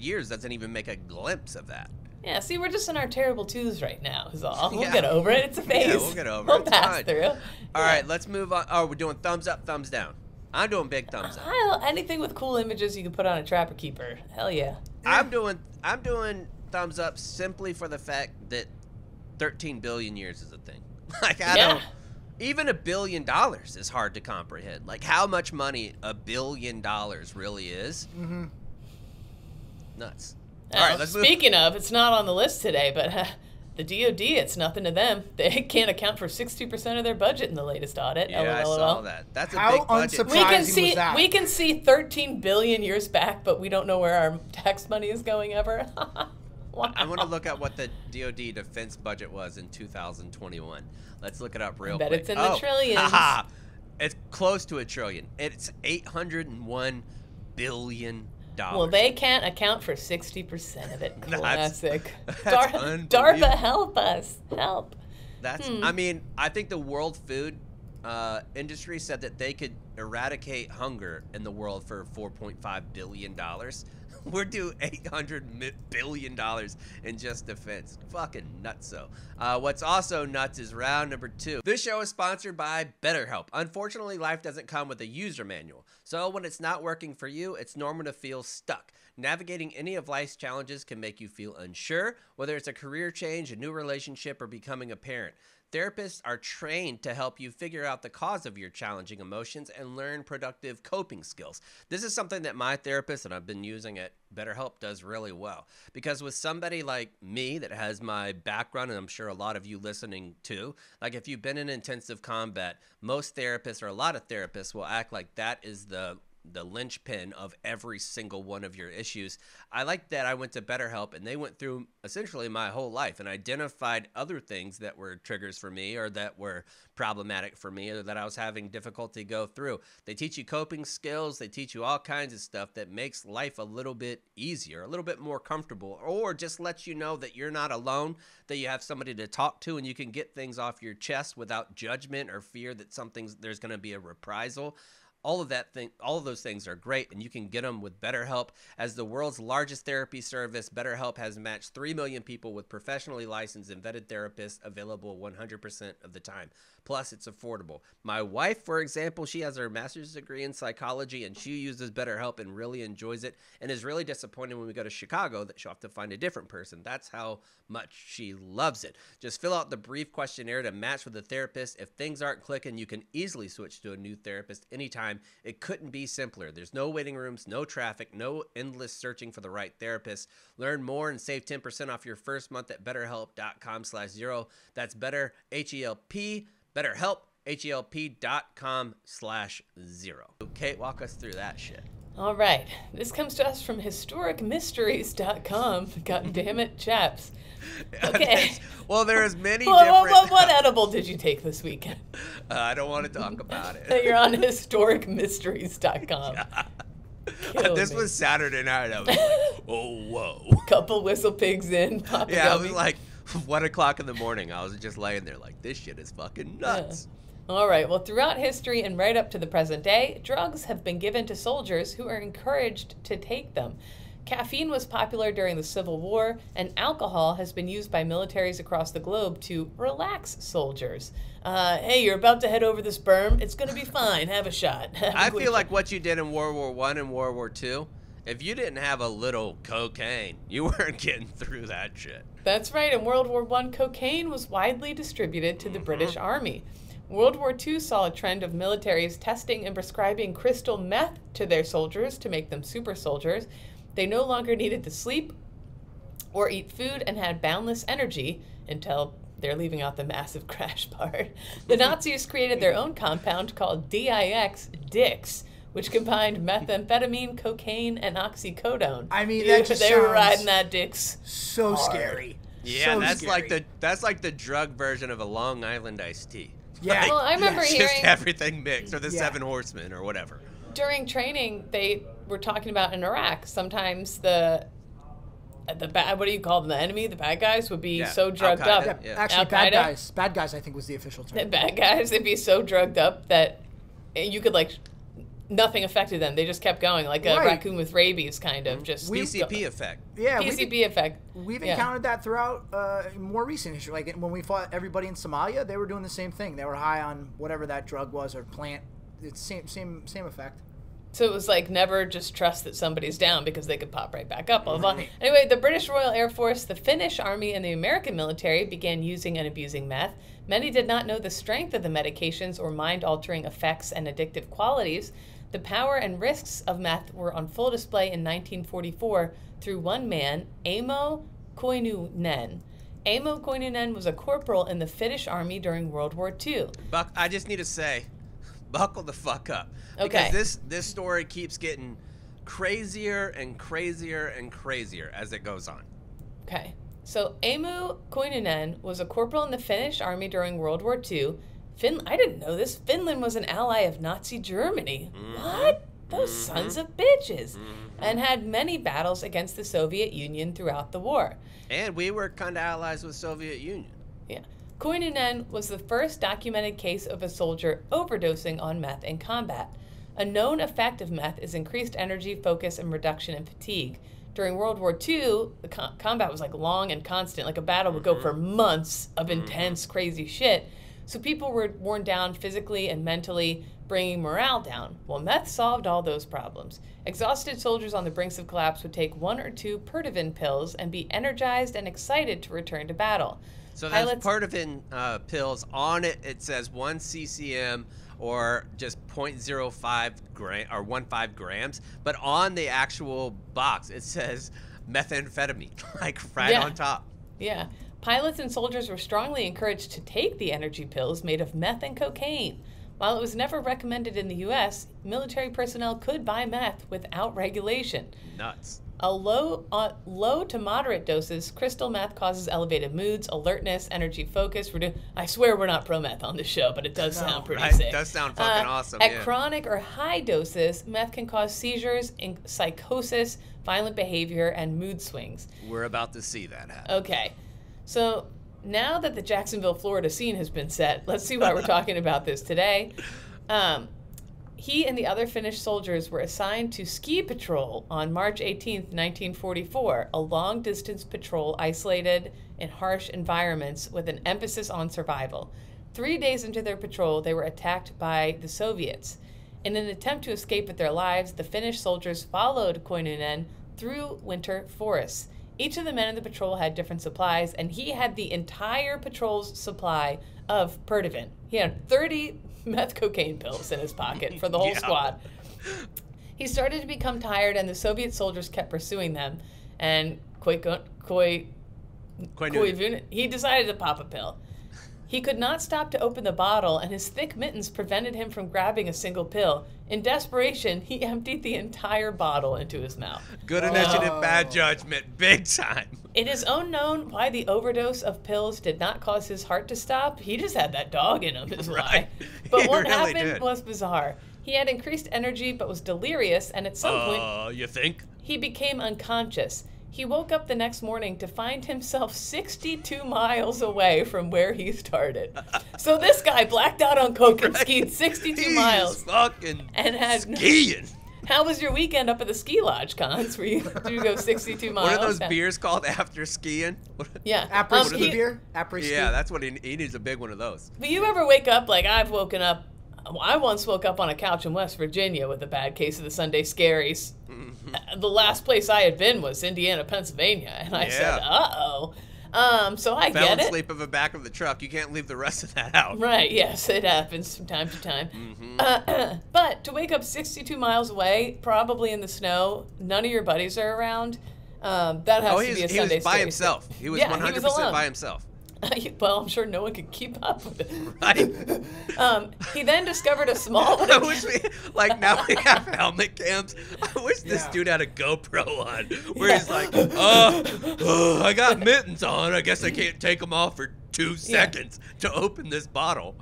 years doesn't even make a glimpse of that. Yeah, see, we're just in our terrible twos right now is all. We'll get over it. It's a phase. Yeah, we'll get over it. We'll pass through. All right, let's move on. Oh, we're doing thumbs up, thumbs down. I'm doing big thumbs up. Anything with cool images you can put on a Trapper Keeper. Hell yeah. I'm doing thumbs up simply for the fact that 13 billion years is a thing. Like, I don't... Even $1 billion is hard to comprehend. Like how much money $1 billion really is. Mm-hmm. Nuts. All right, let's move. Speaking of, it's not on the list today, but the DOD, it's nothing to them. They can't account for 60% of their budget in the latest audit. Yeah, LOL. I saw that. That's a big budget. We can see 13 billion years back, but we don't know where our tax money is going ever. Wow. I want to look at what the DOD defense budget was in 2021. Let's look it up real quick. It's in the trillions. Haha. It's close to a trillion. It's $801 billion. Well, they can't account for 60% of it. Classic. That's DARPA, help us. Help. That's. I mean, I think the World Food Industry said that they could eradicate hunger in the world for $4.5 billion. We're due $800 billion in just defense. Fucking nuts, though. What's also nuts is round number 2. This show is sponsored by BetterHelp. Unfortunately, life doesn't come with a user manual. So when it's not working for you, it's normal to feel stuck. Navigating any of life's challenges can make you feel unsure, whether it's a career change, a new relationship, or becoming a parent. Therapists are trained to help you figure out the cause of your challenging emotions and learn productive coping skills. This is something that my therapist, and I've been using at BetterHelp, does really well. Because with somebody like me that has my background, and I'm sure a lot of you listening too, like if you've been in intensive combat, most therapists or a lot of therapists will act like that is the linchpin of every single one of your issues. I like that I went to BetterHelp and they went through essentially my whole life and identified other things that were triggers for me or that were problematic for me or that I was having difficulty go through. They teach you coping skills. They teach you all kinds of stuff that makes life a little bit easier, a little bit more comfortable, or just lets you know that you're not alone, that you have somebody to talk to and you can get things off your chest without judgment or fear that there's going to be a reprisal. All of those things are great, and you can get them with BetterHelp. As the world's largest therapy service, BetterHelp has matched 3 million people with professionally licensed and vetted therapists available 100% of the time. Plus, it's affordable. My wife, for example, she has her master's degree in psychology, and she uses BetterHelp and really enjoys it and is really disappointed when we go to Chicago that she'll have to find a different person. That's how much she loves it. Just fill out the brief questionnaire to match with a therapist. If things aren't clicking, you can easily switch to a new therapist anytime. It couldn't be simpler. There's no waiting rooms, no traffic, no endless searching for the right therapist. Learn more and save 10% off your first month at betterhelp.com/zero. That's BetterHelp, HELP.com/0. Okay, walk us through that shit. All right. This comes to us from historicmysteries.com. God damn it, chaps. Okay. Well, there is many different... What edible did you take this weekend? I don't want to talk about it. You're on historicmysteries.com. Yeah. This was Saturday night. I was like, oh, whoa. Couple Whistle Pigs in. Papa Gummy. I was like 1 o'clock in the morning. I was just laying there like, this shit is fucking nuts. All right. Well, throughout history and right up to the present day, drugs have been given to soldiers who are encouraged to take them. Caffeine was popular during the Civil War, and alcohol has been used by militaries across the globe to relax soldiers. Hey, you're about to head over this berm. It's going to be fine. Have a shot. I feel like what you did in World War I and World War II, if you didn't have a little cocaine, you weren't getting through that shit. That's right. In World War I, cocaine was widely distributed to the British Army. World War II saw a trend of militaries testing and prescribing crystal meth to their soldiers to make them super soldiers. They no longer needed to sleep or eat food and had boundless energy until they're leaving out the massive crash part. The Nazis created their own compound called DIX, which combined methamphetamine, cocaine, and oxycodone. I mean, that just they were riding that Dix. So hard. Scary. Yeah, so that's scary. that's like the drug version of a Long Island iced tea. Yeah, like, well, I remember hearing just everything mixed, or the Seven Horsemen, or whatever. During training, they were talking about in Iraq. Sometimes the what do you call them? The enemy, the bad guys would be so drugged up. Actually, bad guys, I think was the official term. The bad guys, they'd be so drugged up that you could like nothing affected them. They just kept going, like a raccoon with rabies, kind of just PCP effect. Yeah, PCP effect. We've encountered that throughout more recent history. Like when we fought everybody in Somalia, they were doing the same thing. They were high on whatever that drug was or plant. It's same effect. So it was like never just trust that somebody's down because they could pop right back up. Blah, blah, blah. Anyway, the British Royal Air Force, the Finnish Army, and the American military began using and abusing meth. Many did not know the strength of the medications or mind-altering effects and addictive qualities. The power and risks of meth were on full display in 1944 through one man, Aimo Koivunen. Aimo Koivunen was a corporal in the Finnish Army during World War II. Buck, I just need to say, buckle the fuck up. Because this story keeps getting crazier and crazier and crazier as it goes on. Okay. So Aimo Koivunen was a corporal in the Finnish Army during World War II. I didn't know this. Finland was an ally of Nazi Germany. What? Those sons of bitches. And had many battles against the Soviet Union throughout the war. And we were kind of allies with Soviet Union. Yeah. Koivunen was the first documented case of a soldier overdosing on meth in combat. A known effect of meth is increased energy, focus, and reduction in fatigue. During World War II, the combat was like long and constant. Like a battle would go for months of intense, crazy shit. So people were worn down physically and mentally, bringing morale down. Well, meth solved all those problems. Exhausted soldiers on the brinks of collapse would take 1 or 2 Pertivin pills and be energized and excited to return to battle. So that's Pertivin pills. On it, it says 1 CCM or just 0.05 gram or 1.5 grams. But on the actual box, it says methamphetamine, like on top. Yeah. Pilots and soldiers were strongly encouraged to take the energy pills made of meth and cocaine. While it was never recommended in the U.S., military personnel could buy meth without regulation. Nuts. Low to moderate doses, crystal meth causes elevated moods, alertness, energy, focus. I swear we're not pro-meth on this show, but it does sound pretty sick. It does sound fucking awesome. At chronic or high doses, meth can cause seizures, psychosis, violent behavior, and mood swings. We're about to see that happen. Okay. So now that the Jacksonville, Florida scene has been set, let's see why we're talking about this today. He and the other Finnish soldiers were assigned to ski patrol on March 18th, 1944, a long-distance patrol isolated in harsh environments with an emphasis on survival. 3 days into their patrol, they were attacked by the Soviets. In an attempt to escape with their lives, the Finnish soldiers followed Koivunen through winter forests. Each of the men in the patrol had different supplies, and he had the entire patrol's supply of Pertivin. He had 30 meth cocaine pills in his pocket for the whole squad. He started to become tired, and the Soviet soldiers kept pursuing them. And he decided to pop a pill. He could not stop to open the bottle, and his thick mittens prevented him from grabbing a single pill. In desperation, he emptied the entire bottle into his mouth. Good initiative, bad judgment, big time. It is unknown why the overdose of pills did not cause his heart to stop. He just had that dog in him, is why. But what happened was bizarre. He had increased energy but was delirious, and at some point... you think? He became unconscious. He woke up the next morning to find himself 62 miles away from where he started. So this guy blacked out on coke and skied 62 miles. Fucking and had skiing. How was your weekend up at the ski lodge, Cons? Did you go 62 miles? What are those beers called after skiing? Yeah. Après-ski beer? Après-ski. Yeah, that's what he needs, a big one of those. But you ever wake up like I've woken up? I once woke up on a couch in West Virginia with a bad case of the Sunday scaries. Mm-hmm. The last place I had been was Indiana, Pennsylvania, and I said, uh-oh. So I get it. Fell asleep in the back of the truck. You can't leave the rest of that out. Right, yes, it happens from time to time. Mm-hmm. But to wake up 62 miles away, probably in the snow, none of your buddies are around, that has to be a Sunday scary. He was by himself. He was 100% by himself. Well, I'm sure no one could keep up with it. Right. He then discovered a small... I wish we... Like, now we have helmet cams. I wish this dude had a GoPro on, where he's like, oh, I got mittens on. I guess I can't take them off for 2 seconds to open this bottle.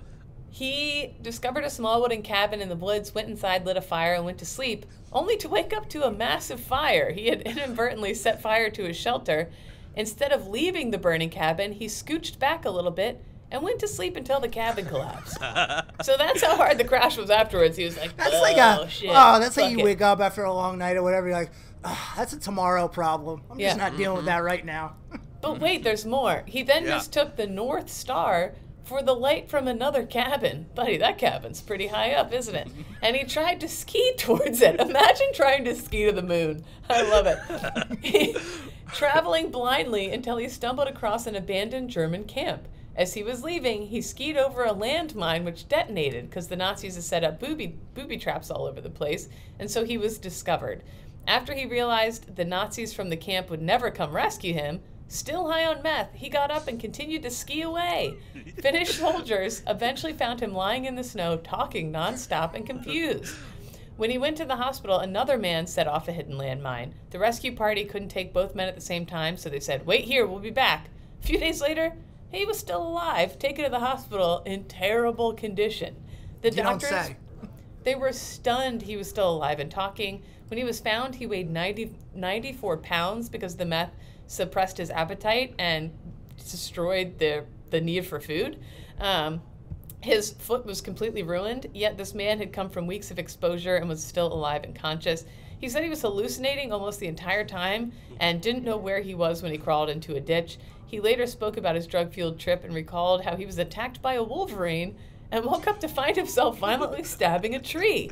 He discovered a small wooden cabin in the woods, went inside, lit a fire, and went to sleep, only to wake up to a massive fire. He had inadvertently set fire to his shelter. Instead of leaving the burning cabin, he scooched back a little bit and went to sleep until the cabin collapsed. So that's how hard the crash was afterwards. He was like, that's shit. Oh, that's how you wake up after a long night or whatever. You're like, oh, that's a tomorrow problem. I'm just not dealing with that right now. But wait, there's more. He then mistook the North Star for the light from another cabin. Buddy, that cabin's pretty high up, isn't it? And he tried to ski towards it. Imagine trying to ski to the moon. I love it. Traveling blindly until he stumbled across an abandoned German camp. As he was leaving, he skied over a landmine which detonated because the Nazis had set up booby traps all over the place, and so he was discovered. After he realized the Nazis from the camp would never come rescue him, still high on meth, he got up and continued to ski away. Finnish soldiers eventually found him lying in the snow, talking nonstop and confused. When he went to the hospital, another man set off a hidden landmine. The rescue party couldn't take both men at the same time, so they said, wait here, we'll be back. A few days later, he was still alive, taken to the hospital in terrible condition. The doctors, they were stunned he was still alive and talking. When he was found, he weighed 94 pounds because the meth suppressed his appetite and destroyed the need for food. His foot was completely ruined, yet this man had come from weeks of exposure and was still alive and conscious. He said he was hallucinating almost the entire time and didn't know where he was when he crawled into a ditch. He later spoke about his drug-fueled trip and recalled how he was attacked by a wolverine and woke up to find himself violently stabbing a tree.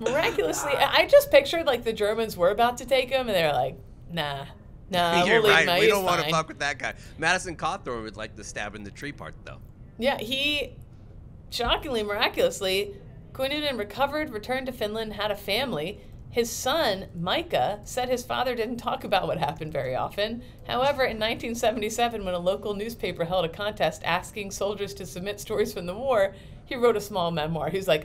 Miraculously, I just pictured like the Germans were about to take him and they were like, nah. Nah, we'll leave him. We don't want to fuck with that guy. Madison Cawthorn would like the stab in the tree part, though. Yeah, he... Shockingly, miraculously, Koivunen recovered, returned to Finland, had a family. His son, Micah, said his father didn't talk about what happened very often. However, in 1977, when a local newspaper held a contest asking soldiers to submit stories from the war, he wrote a small memoir. He was like,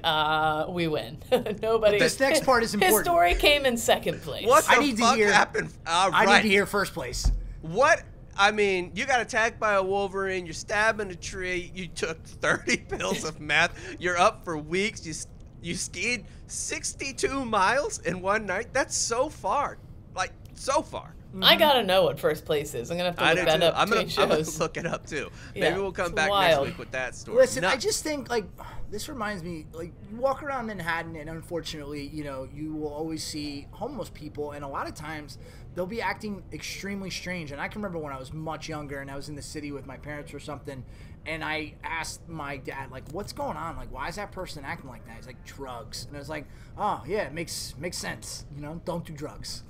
we win. Nobody. But this next part is important. His story came in second place. What the fuck happened? I need to hear first place. What? I mean, you got attacked by a wolverine, you're stabbing a tree, you took 30 pills of meth, you're up for weeks, you skied 62 miles in one night? That's so far. Like, so far. I gotta know what first place is. I'm gonna have to look that up. I'm gonna look it up too. Yeah, maybe we'll come back next week with that story. Listen, I just think like this reminds me, like you walk around Manhattan and unfortunately, you know, you will always see homeless people and a lot of times they'll be acting extremely strange. And I can remember when I was much younger and I was in the city with my parents or something and I asked my dad, like, what's going on? Like, why is that person acting like that? He's like, drugs. And I was like, oh yeah, it makes sense. You know, don't do drugs.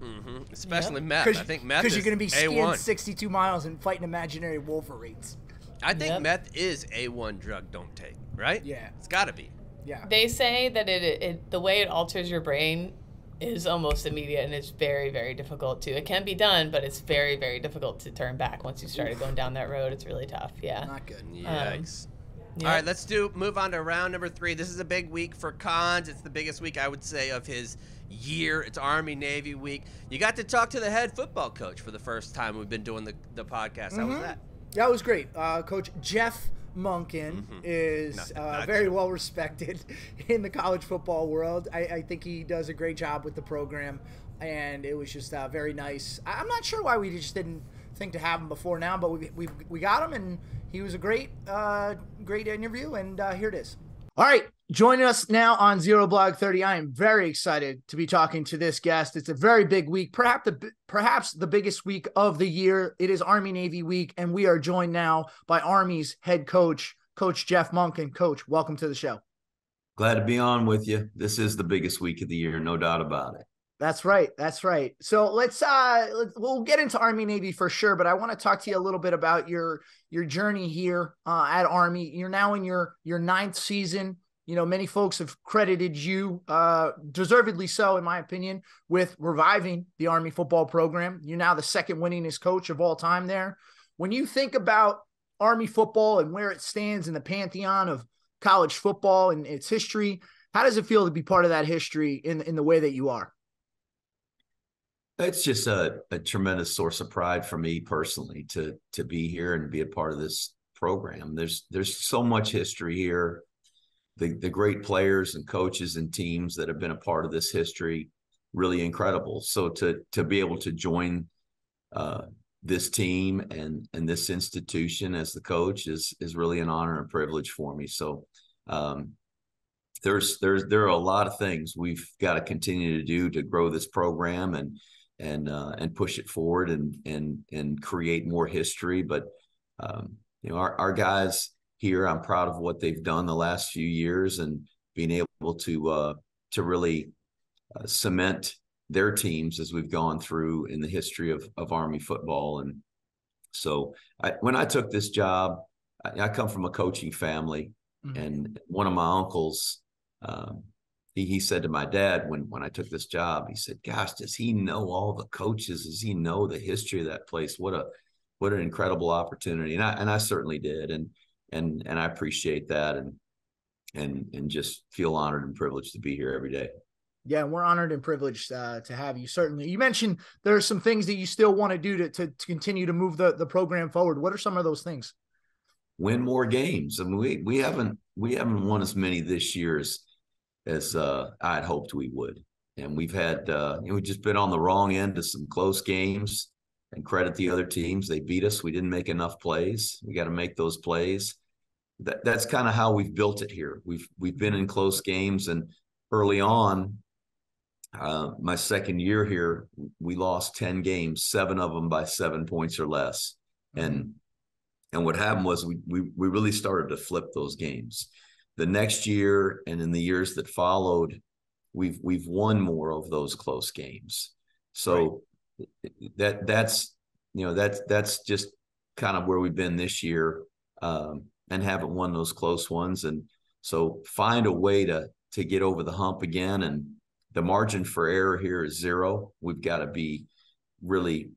Mm-hmm. Especially meth. I think meth is because you're going to be skiing A1. 62 miles and fighting imaginary wolverines. I think meth is A1 drug don't take, right? Yeah. It's got to be. Yeah. They say that the way it alters your brain is almost immediate and it's very, very difficult to. It can be done, but it's very, very difficult to turn back once you started going down that road. It's really tough. Yeah. Not good. Yikes. All right, let's move on to round number 3. This is a big week for Cons. It's the biggest week, I would say, of his year. It's Army Navy week. You got to talk to the head football coach for the first time. We've been doing the podcast. How was that? That was great. Coach Jeff Monken is very well respected in the college football world. I think he does a great job with the program, and it was just very nice. I'm not sure why we just didn't think to have him before now, but we got him, and he was a great great interview, and here it is. All right, joining us now on Zero Block 30, I am very excited to be talking to this guest. It's a very big week, perhaps the biggest week of the year. It is Army Navy week, and we are joined now by Army's head coach, Coach Jeff Monken. Coach, welcome to the show. Glad to be on with you. This is the biggest week of the year, no doubt about it. That's right. That's right. So we'll get into Army Navy for sure, but I want to talk to you a little bit about your journey here at Army. You're now in your ninth season. You know, many folks have credited you, deservedly so, in my opinion, with reviving the Army football program. You're now the second winningest coach of all time there. When you think about Army football and where it stands in the pantheon of college football and its history, how does it feel to be part of that history in the way that you are? It's just a tremendous source of pride for me personally to be here and be a part of this program. There's so much history here, the great players and coaches and teams that have been a part of this history, really incredible. So to be able to join this team and this institution as the coach is really an honor and privilege for me. So there are a lot of things we've got to continue to do to grow this program and push it forward and create more history. But you know, our guys here, I'm proud of what they've done the last few years and being able to really cement their teams as we've gone through in the history of Army football. And so when I took this job, I come from a coaching family, and one of my uncles, he said to my dad when I took this job, he said, "Gosh, does he know all the coaches? Does he know the history of that place? What an incredible opportunity!" And I certainly did, and I appreciate that, and just feel honored and privileged to be here every day. Yeah, we're honored and privileged to have you. Certainly, you mentioned there are some things that you still want to do to continue to move the program forward. What are some of those things? Win more games. I mean, we haven't won as many this year as I'd hoped we would, and we've had we've just been on the wrong end of some close games. And credit the other teams; they beat us. We didn't make enough plays. We got to make those plays. That's kind of how we've built it here. We've been in close games, and early on, my second year here, we lost 10 games, 7 of them by 7 points or less, And what happened was we really started to flip those games. The next year and in the years that followed, we've won more of those close games. So that's just kind of where we've been this year, and haven't won those close ones. And so find a way to get over the hump again. And the margin for error here is 0. We've got to be really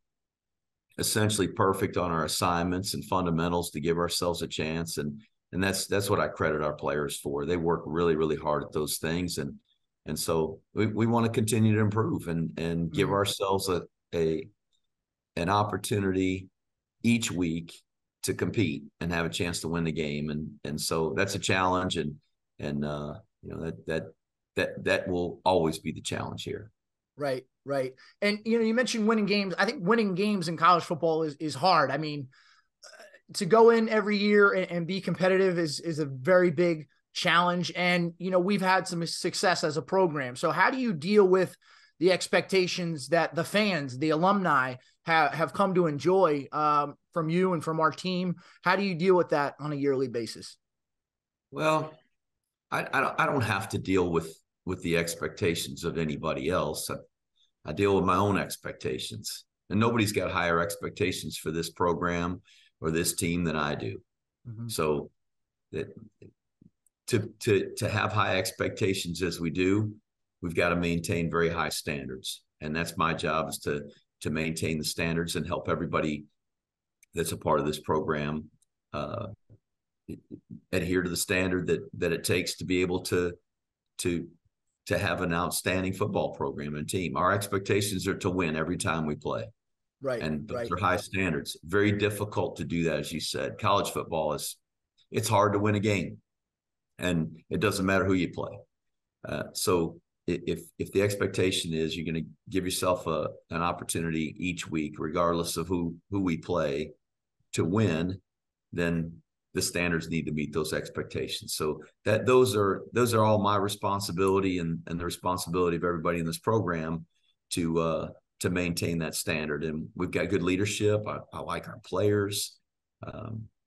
essentially perfect on our assignments and fundamentals to give ourselves a chance. And that's what I credit our players for. They work really, really hard at those things. And so we want to continue to improve and give ourselves an opportunity each week to compete and have a chance to win the game. And so that's a challenge, and you know, that will always be the challenge here. Right. Right. And, you know, you mentioned winning games. I think winning games in college football is hard. I mean, to go in every year and be competitive is a very big challenge. And, you know, we've had some success as a program. So how do you deal with the expectations that the fans, the alumni have come to enjoy from you and from our team? How do you deal with that on a yearly basis? Well, I don't have to deal with the expectations of anybody else. I deal with my own expectations, and nobody's got higher expectations for this program or this team than I do. So that to have high expectations as we do, we've got to maintain very high standards. And that's my job, is to maintain the standards and help everybody that's a part of this program adhere to the standard that it takes to be able to have an outstanding football program and team. Our expectations are to win every time we play. Right. And those are high standards. Very difficult to do that, as you said. College football is it's hard to win a game, and it doesn't matter who you play. So if the expectation is you're going to give yourself an opportunity each week, regardless of who we play, to win, then the standards need to meet those expectations. So that those are all my responsibility and the responsibility of everybody in this program to maintain that standard. And we've got good leadership. I like our players.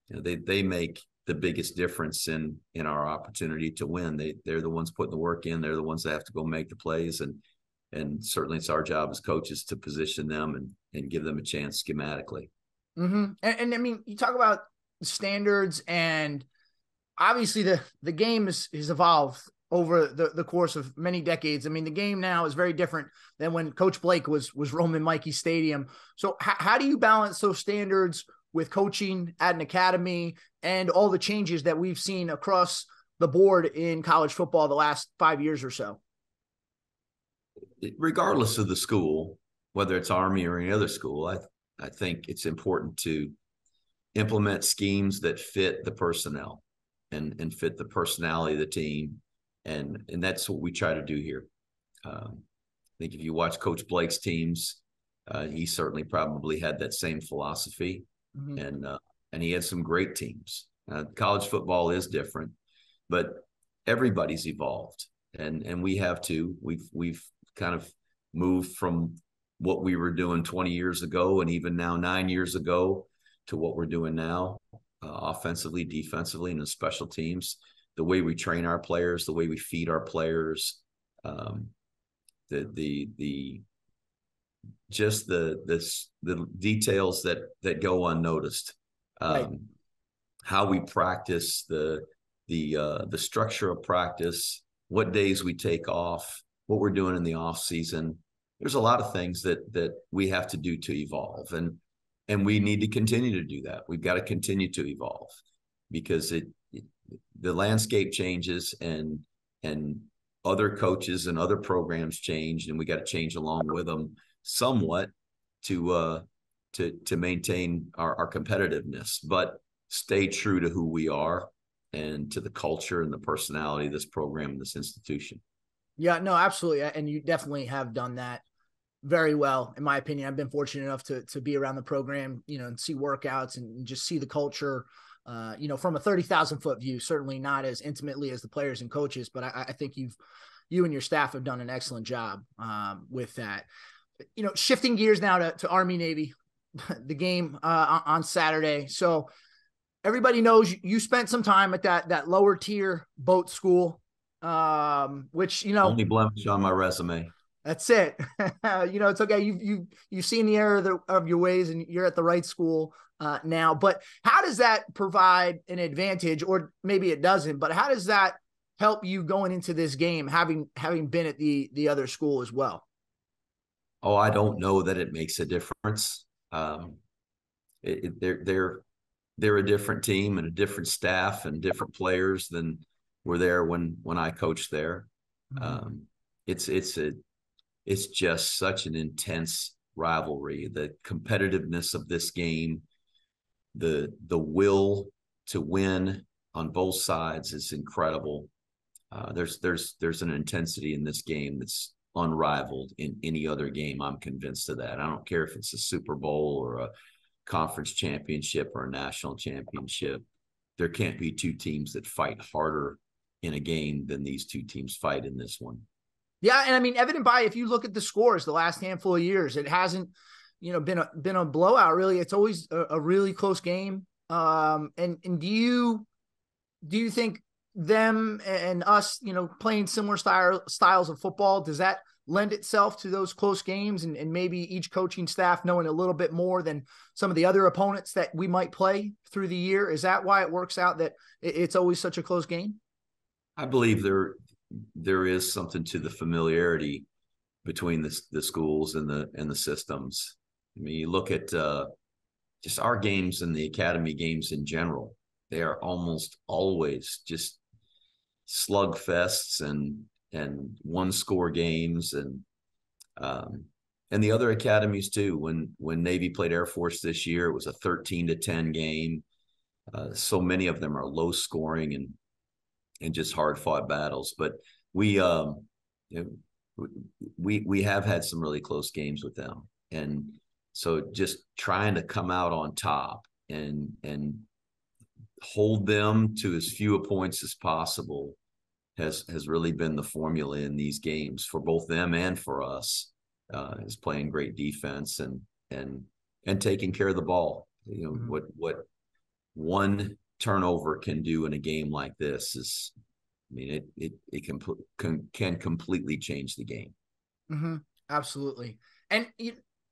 They make the biggest difference in our opportunity to win. They're the ones putting the work in. They're the ones that have to go make the plays. And certainly it's our job as coaches to position them and give them a chance schematically. Mm-hmm. And I mean, you talk about standards, and obviously the game has evolved over the course of many decades. I mean, the game now is very different than when Coach Blake was roaming Mikey Stadium. So how do you balance those standards with coaching at an academy and all the changes that we've seen across the board in college football the last 5 years or so? Regardless of the school, whether it's Army or any other school, I think it's important to implement schemes that fit the personnel and fit the personality of the team. And that's what we try to do here. I think if you watch Coach Blake's teams, he certainly probably had that same philosophy. Mm-hmm. And he had some great teams. College football is different, but everybody's evolved, and we have to. We've kind of moved from what we were doing 20 years ago, and even now 9 years ago, to what we're doing now, offensively, defensively, and in special teams. The way we train our players, the way we feed our players, the details that go unnoticed, right. How we practice, the structure of practice, what days we take off, what we're doing in the off season. There's a lot of things that we have to do to evolve, and we need to continue to do that. We've got to continue to evolve because the landscape changes and other coaches and other programs change, and we got to change along with them somewhat to maintain our competitiveness, but stay true to who we are and to the culture and the personality of this program and this institution. Yeah, no, absolutely. And you definitely have done that very well, in my opinion. I've been fortunate enough to be around the program, and see workouts and just see the culture, from a 30,000-foot view, certainly not as intimately as the players and coaches, but I think you and your staff have done an excellent job with that. Shifting gears now to Army Navy, the game on Saturday. So everybody knows you spent some time at that lower tier boat school, which only blemish on my resume. That's it. It's okay. You've seen the error of your ways, and you're at the right school now. But how does that provide an advantage, or maybe it doesn't? But how does that help you going into this game, having been at the other school as well? Oh, I don't know that it makes a difference. They're a different team and a different staff and different players than were there when I coached there. It's just such an intense rivalry. The competitiveness of this game, the will to win on both sides is incredible. There's an intensity in this game that's unrivaled in any other game. I'm convinced of that. I don't care if it's a Super Bowl or a conference championship or a national championship. There can't be two teams that fight harder in a game than these two teams fight in this one. Yeah, and I mean, evident by, if you look at the scores the last handful of years, it hasn't, been a blowout really. It's always a really close game. And do you think them and us, playing similar styles of football, does that lend itself to those close games and maybe each coaching staff knowing a little bit more than some of the other opponents that we might play through the year? Is that why it works out that it's always such a close game? I believe there is something to the familiarity between the schools and the systems. I mean, you look at just our games and the academy games in general. They are almost always just slugfests and one score games and the other academies too. When Navy played Air Force this year, it was a 13-10 game. So many of them are low scoring and just hard fought battles. But we have had some really close games with them. And so just trying to come out on top and hold them to as few points as possible has really been the formula in these games for both them and for us, is playing great defense and taking care of the ball. You know, what one turnover can do in a game like this is, I mean, it can completely change the game. Mm-hmm. Absolutely. And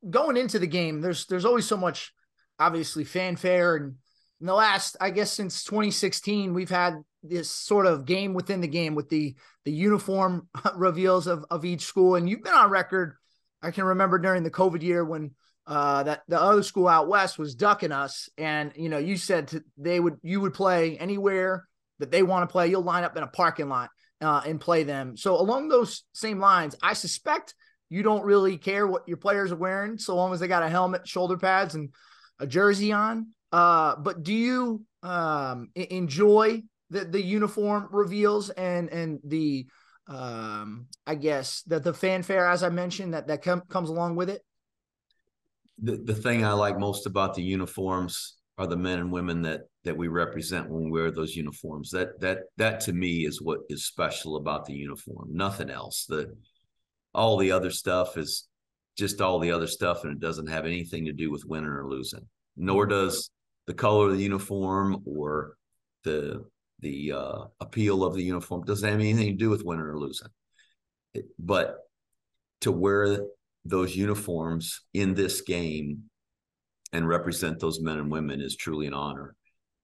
going into the game, there's always so much, obviously, fanfare. And in the last, I guess, since 2016, we've had this sort of game within the game with the uniform reveals of each school. And you've been on record. I can remember during the COVID year when that the other school out west was ducking us. And, you know, you said you would play anywhere that they want to play. You'll line up in a parking lot and play them. So along those same lines, I suspect you don't really care what your players are wearing so long as they got a helmet, shoulder pads, and a jersey on. But do you enjoy the uniform reveals and the, I guess, the fanfare, as I mentioned, that comes along with it? The thing I like most about the uniforms are the men and women that we represent when we wear those uniforms. That to me is what is special about the uniform. Nothing else. All the other stuff is just all the other stuff, and it doesn't have anything to do with winning or losing. Nor does the color of the uniform or the appeal of the uniform. It doesn't have anything to do with winning or losing. But to wear those uniforms in this game and represent those men and women is truly an honor,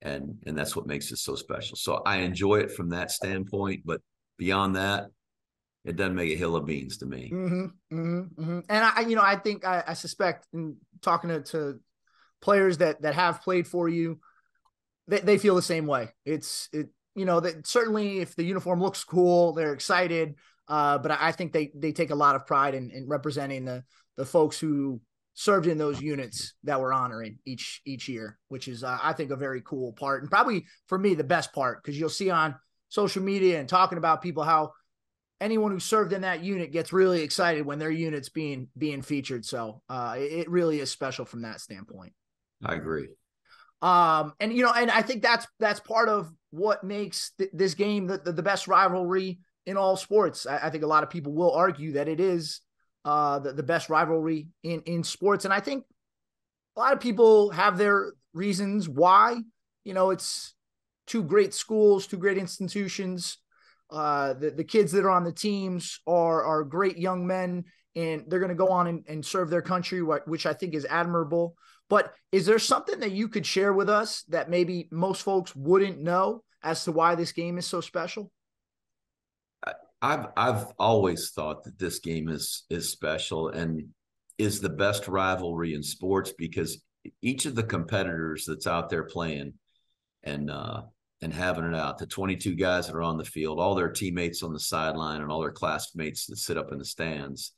and that's what makes it so special. So I enjoy it from that standpoint, but beyond that, it doesn't make a hill of beans to me. Mm-hmm, mm-hmm, mm-hmm. And I suspect in talking to players that have played for you, they feel the same way. That certainly if the uniform looks cool, they're excited. But I think they take a lot of pride in representing the folks who served in those units that we're honoring each year, which is, I think, a very cool part. And probably for me, the best part, because you'll see on social media and talking about people how anyone who served in that unit gets really excited when their unit's being featured. So it really is special from that standpoint. I agree. And I think that's part of what makes this game the best rivalry in all sports. I think a lot of people will argue that it is the best rivalry in sports. And I think a lot of people have their reasons why. You know, it's two great schools, two great institutions. The kids that are on the teams are great young men, and they're going to go on and serve their country, which I think is admirable. But is there something that you could share with us that maybe most folks wouldn't know as to why this game is so special? I've always thought that this game is special and is the best rivalry in sports because each of the competitors that's out there playing and having it out, the 22 guys that are on the field, all their teammates on the sideline, and all their classmates that sit up in the stands,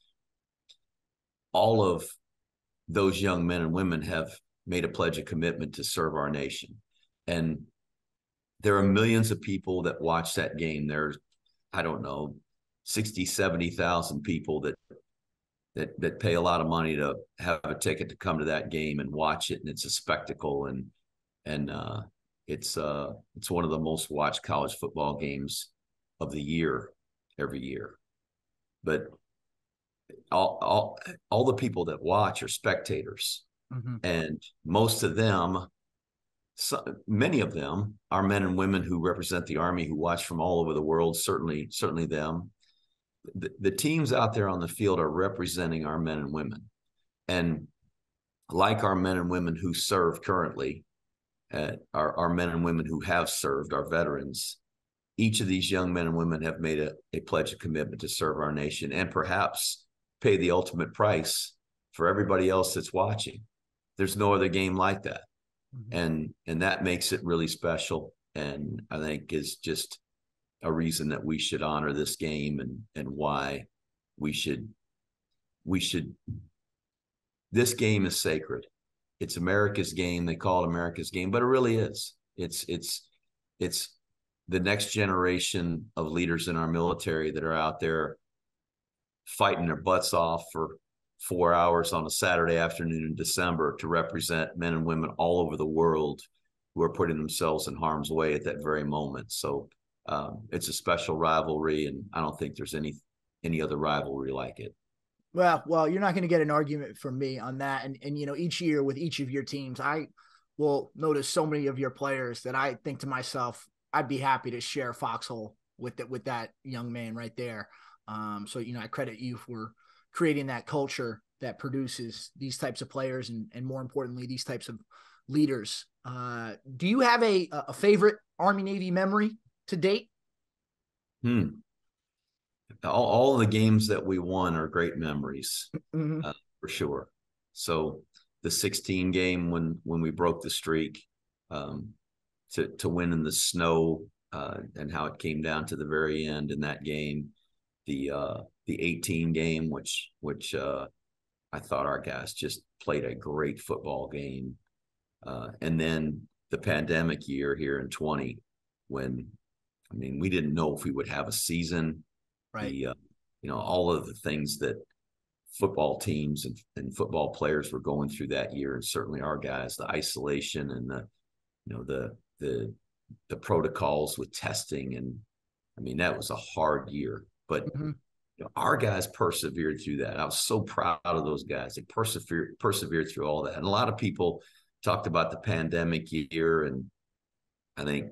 all of those young men and women have made a pledge of commitment to serve our nation. And there are millions of people that watch that game. There's, I don't know, 60, 70,000 people that pay a lot of money to have a ticket to come to that game and watch it. And it's a spectacle. And it's one of the most watched college football games of the year, every year. But all the people that watch are spectators. Mm-hmm. And most of them, many of them, are men and women who represent the Army, who watch from all over the world, certainly them. The teams out there on the field are representing our men and women. And like our men and women who serve currently, our men and women who have served, our veterans, each of these young men and women have made a pledge of commitment to serve our nation and perhaps pay the ultimate price for everybody else that's watching. There's no other game like that. Mm-hmm. And that makes it really special. And I think is just a reason that we should honor this game and why we should. This game is sacred. It's America's game. They call it America's game, but it really is. It's the next generation of leaders in our military that are out there fighting their butts off for 4 hours on a Saturday afternoon in December to represent men and women all over the world who are putting themselves in harm's way at that very moment. So it's a special rivalry, and I don't think there's any other rivalry like it. Well, you're not going to get an argument from me on that. And, you know, each year with each of your teams, I will notice so many of your players that I think to myself, I'd be happy to share Foxhole with that young man right there. So, you know, I credit you for creating that culture that produces these types of players and more importantly, these types of leaders. Do you have a favorite Army Navy memory to date? All the games that we won are great memories, for sure. So the 16 game when we broke the streak, to win in the snow, and how it came down to the very end in that game, the 18 game, which I thought our guys just played a great football game. And then the pandemic year here in 20, when, I mean, we didn't know if we would have a season. Right. You know, all of the things that football teams and football players were going through that year, and certainly our guys, the isolation and the protocols with testing. And I mean, that was a hard year, but you know, our guys persevered through that. I was so proud of those guys. They persevered through all that. And a lot of people talked about the pandemic year. And I think,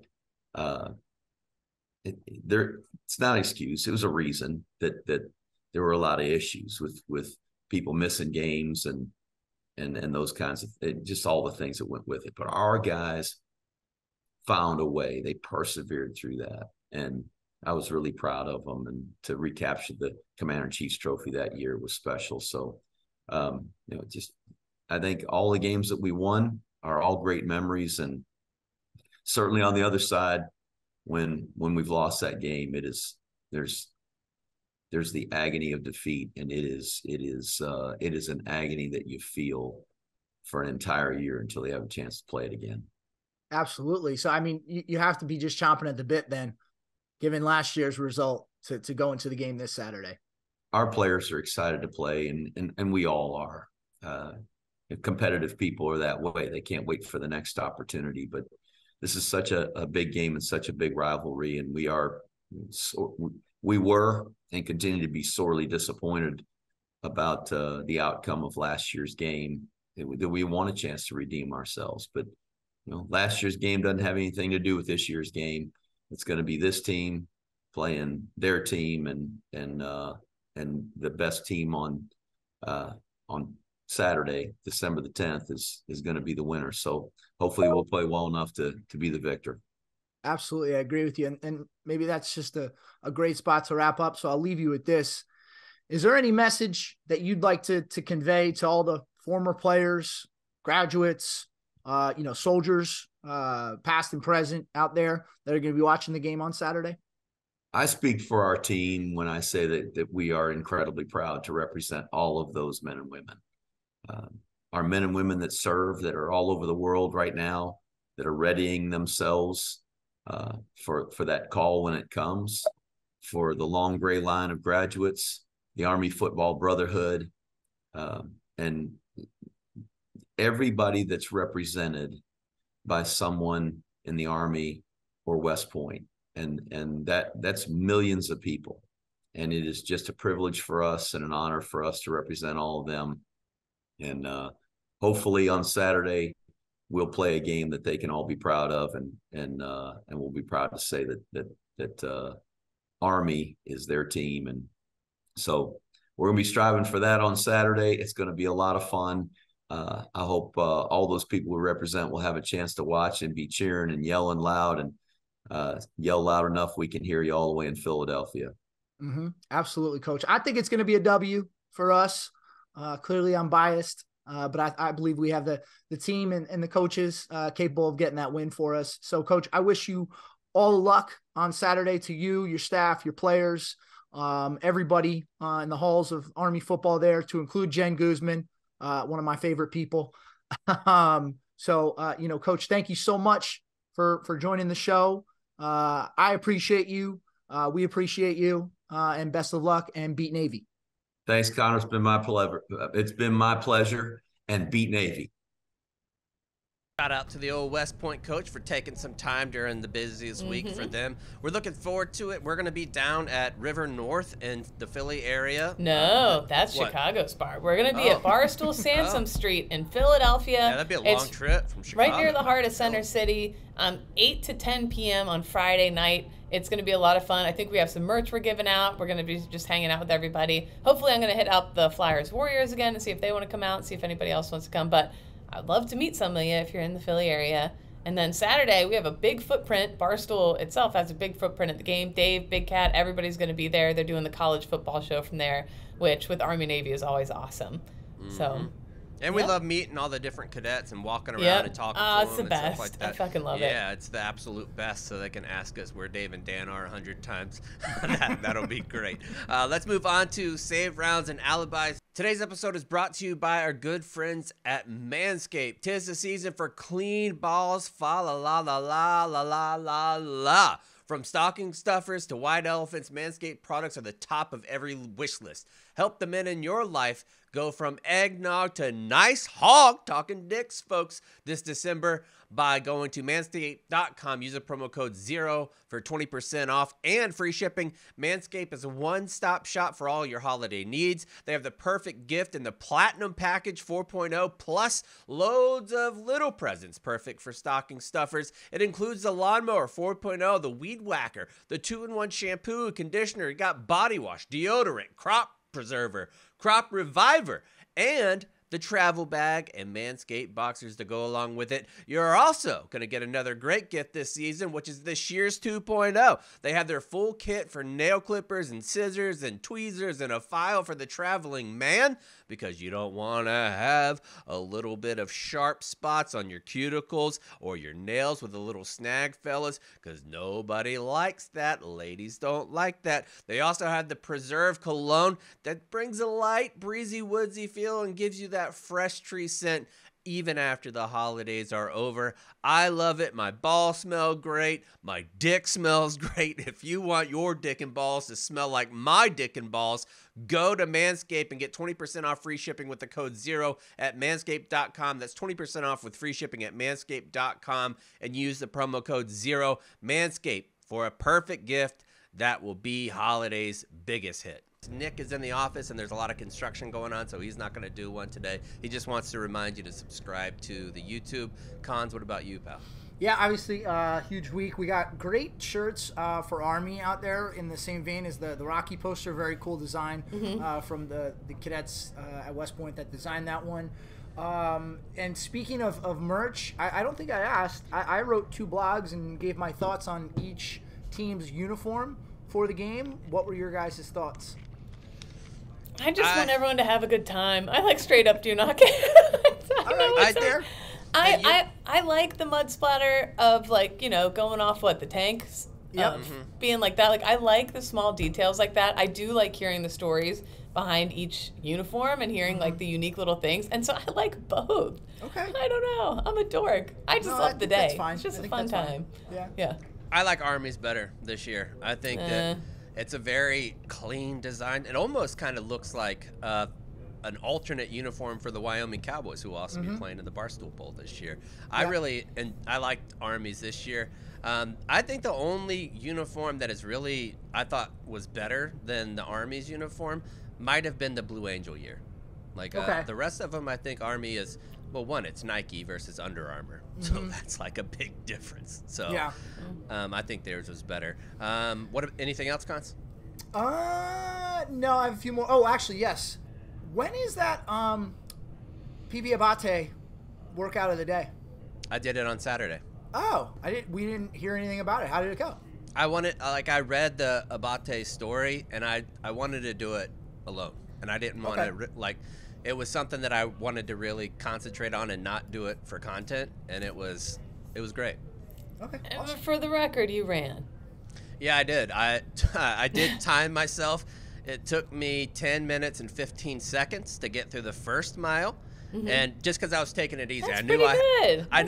it's not an excuse. It was a reason that there were a lot of issues with people missing games and those kinds of just all the things that went with it. But our guys found a way. They persevered through that, and I was really proud of them. And to recapture the Commander in Chief's trophy that year was special. So, you know, just I think all the games that we won are all great memories, and certainly on the other side. When we've lost that game, it is there's the agony of defeat, and it is an agony that you feel for an entire year until they have a chance to play it again. Absolutely. So I mean, you have to be just chomping at the bit then, given last year's result, to go into the game this Saturday. Our players are excited to play, and we all are. Competitive people are that way. They can't wait for the next opportunity, but. This is such a big game and such a big rivalry, and we were and continue to be sorely disappointed about the outcome of last year's game. We want a chance to redeem ourselves, but you know, last year's game doesn't have anything to do with this year's game. It's going to be this team playing their team, and the best team on Saturday, December the 10th is going to be the winner. So hopefully we'll play well enough to be the victor. Absolutely. I agree with you. And maybe that's just a great spot to wrap up. So I'll leave you with this. Is there any message that you'd like to convey to all the former players, graduates, you know, soldiers, past and present out there that are going to be watching the game on Saturday? I speak for our team when I say that we are incredibly proud to represent all of those men and women. Our men and women that serve, that are all over the world right now, that are readying themselves for that call when it comes, for the long gray line of graduates, the Army Football Brotherhood, and everybody that's represented by someone in the Army or West Point. And that's millions of people. And it is just a privilege for us and an honor for us to represent all of them. And hopefully on Saturday, we'll play a game that they can all be proud of. And we'll be proud to say that Army is their team. And so we're going to be striving for that on Saturday. It's going to be a lot of fun. I hope all those people we represent will have a chance to watch and be cheering and yelling loud and yell loud enough we can hear you all the way in Philadelphia. Absolutely, Coach. I think it's going to be a W for us. Clearly I'm biased, but I believe we have the team and the coaches capable of getting that win for us. So, Coach, I wish you all luck on Saturday to you, your staff, your players, everybody in the halls of Army football there, to include Jen Guzman, one of my favorite people. So, you know, Coach, thank you so much for joining the show. I appreciate you. We appreciate you, and best of luck, and beat Navy. Thanks, Connor. It's been my pleasure, and beat Navy. Shout out to the old West Point coach for taking some time during the busiest week for them. We're looking forward to it. We're going to be down at River North in the Philly area. No, that's what? Chicago's bar. We're going to be at Barstool Sansom Street in Philadelphia. Yeah, that'd be a long trip from Chicago. Right near the heart of Center City, 8 to 10 p.m. on Friday night. It's going to be a lot of fun. I think we have some merch we're giving out. We're going to be just hanging out with everybody. Hopefully I'm going to hit up the Flyers Warriors again and see if they want to come out and see if anybody else wants to come. But I'd love to meet some of you if you're in the Philly area. And then Saturday, we have a big footprint. Barstool itself has a big footprint at the game. Dave, Big Cat, everybody's going to be there. They're doing the college football show from there, which with Army Navy is always awesome. So, and we love meeting all the different cadets and walking around and talking to them. It's the best. Stuff like that. I fucking love it. Yeah, it's the absolute best, so they can ask us where Dave and Dan are 100 times. That'll be great. Let's move on to save rounds and alibis. Today's episode is brought to you by our good friends at Manscaped. 'Tis the season for clean balls, fa la la la la la la la la. From stocking stuffers to white elephants, Manscaped products are the top of every wish list. Help the men in your life go from eggnog to nice hog, talking dicks, folks, this December by going to manscaped.com. Use the promo code ZERO for 20% off and free shipping. Manscaped is a one-stop shop for all your holiday needs. They have the perfect gift in the Platinum Package 4.0, plus loads of little presents perfect for stocking stuffers. It includes the Lawnmower 4.0, the Weed Whacker, the 2-in-1 shampoo and conditioner. You got body wash, deodorant, crop preserver, crop reviver, and the travel bag and Manscaped boxers to go along with it. You're also going to get another great gift this season, which is the Shears 2.0. They have their full kit for nail clippers and scissors and tweezers and a file for the traveling man, because you don't want to have a little bit of sharp spots on your cuticles or your nails with a little snag, fellas, because nobody likes that. Ladies don't like that. They also have the Preserve Cologne that brings a light, breezy, woodsy feel and gives you that fresh tree scent even after the holidays are over. I love it. My balls smell great. My dick smells great. If you want your dick and balls to smell like my dick and balls, go to Manscaped and get 20% off free shipping with the code ZERO at manscaped.com. That's 20% off with free shipping at manscaped.com, and use the promo code ZERO. Manscaped, for a perfect gift that will be holiday's biggest hit. Nick is in the office and there's a lot of construction going on, so he's not going to do one today. He just wants to remind you to subscribe to the YouTube. Cons, what about you, pal? Yeah, obviously, huge week. We got great shirts for Army out there in the same vein as the Rocky poster. Very cool design from the cadets at West Point that designed that one. And speaking of merch, I don't think I asked. I wrote 2 blogs and gave my thoughts on each team's uniform for the game. What were your guys' thoughts? I just want everyone to have a good time. I like straight up do not care. I like the mud splatter of, like, you know, going off the tanks being like that. Like, I like the small details like that. I do like hearing the stories behind each uniform and hearing like the unique little things. And so I like both. Okay. I don't know. I'm a dork. I just love the day. It's just a fun time. Yeah. Yeah. I like Army's better this year. I think that it's a very clean design. It almost kind of looks like an alternate uniform for the Wyoming Cowboys, who will also be playing in the Barstool Bowl this year. Yeah. I liked Army's this year. I think the only uniform that is really, I thought was better than the Army's uniform might have been the Blue Angel year. Like the rest of them, I think Army is, well, one, it's Nike versus Under Armour. So that's like a big difference. So I think theirs was better. Anything else, Cons? No, I have a few more. Oh, actually, yes. When is that PB Abate workout of the day? I did it on Saturday. Oh, we didn't hear anything about it. How did it go? I wanted, I read the Abate story, and I wanted to do it alone, and I didn't want to It was something that I wanted to really concentrate on and not do it for content, and it was great. Okay. Awesome. For the record, you ran. Yeah, I did. I did time myself. It took me 10 minutes and 15 seconds to get through the first mile, Mm-hmm. And just because I was taking it easy, I knew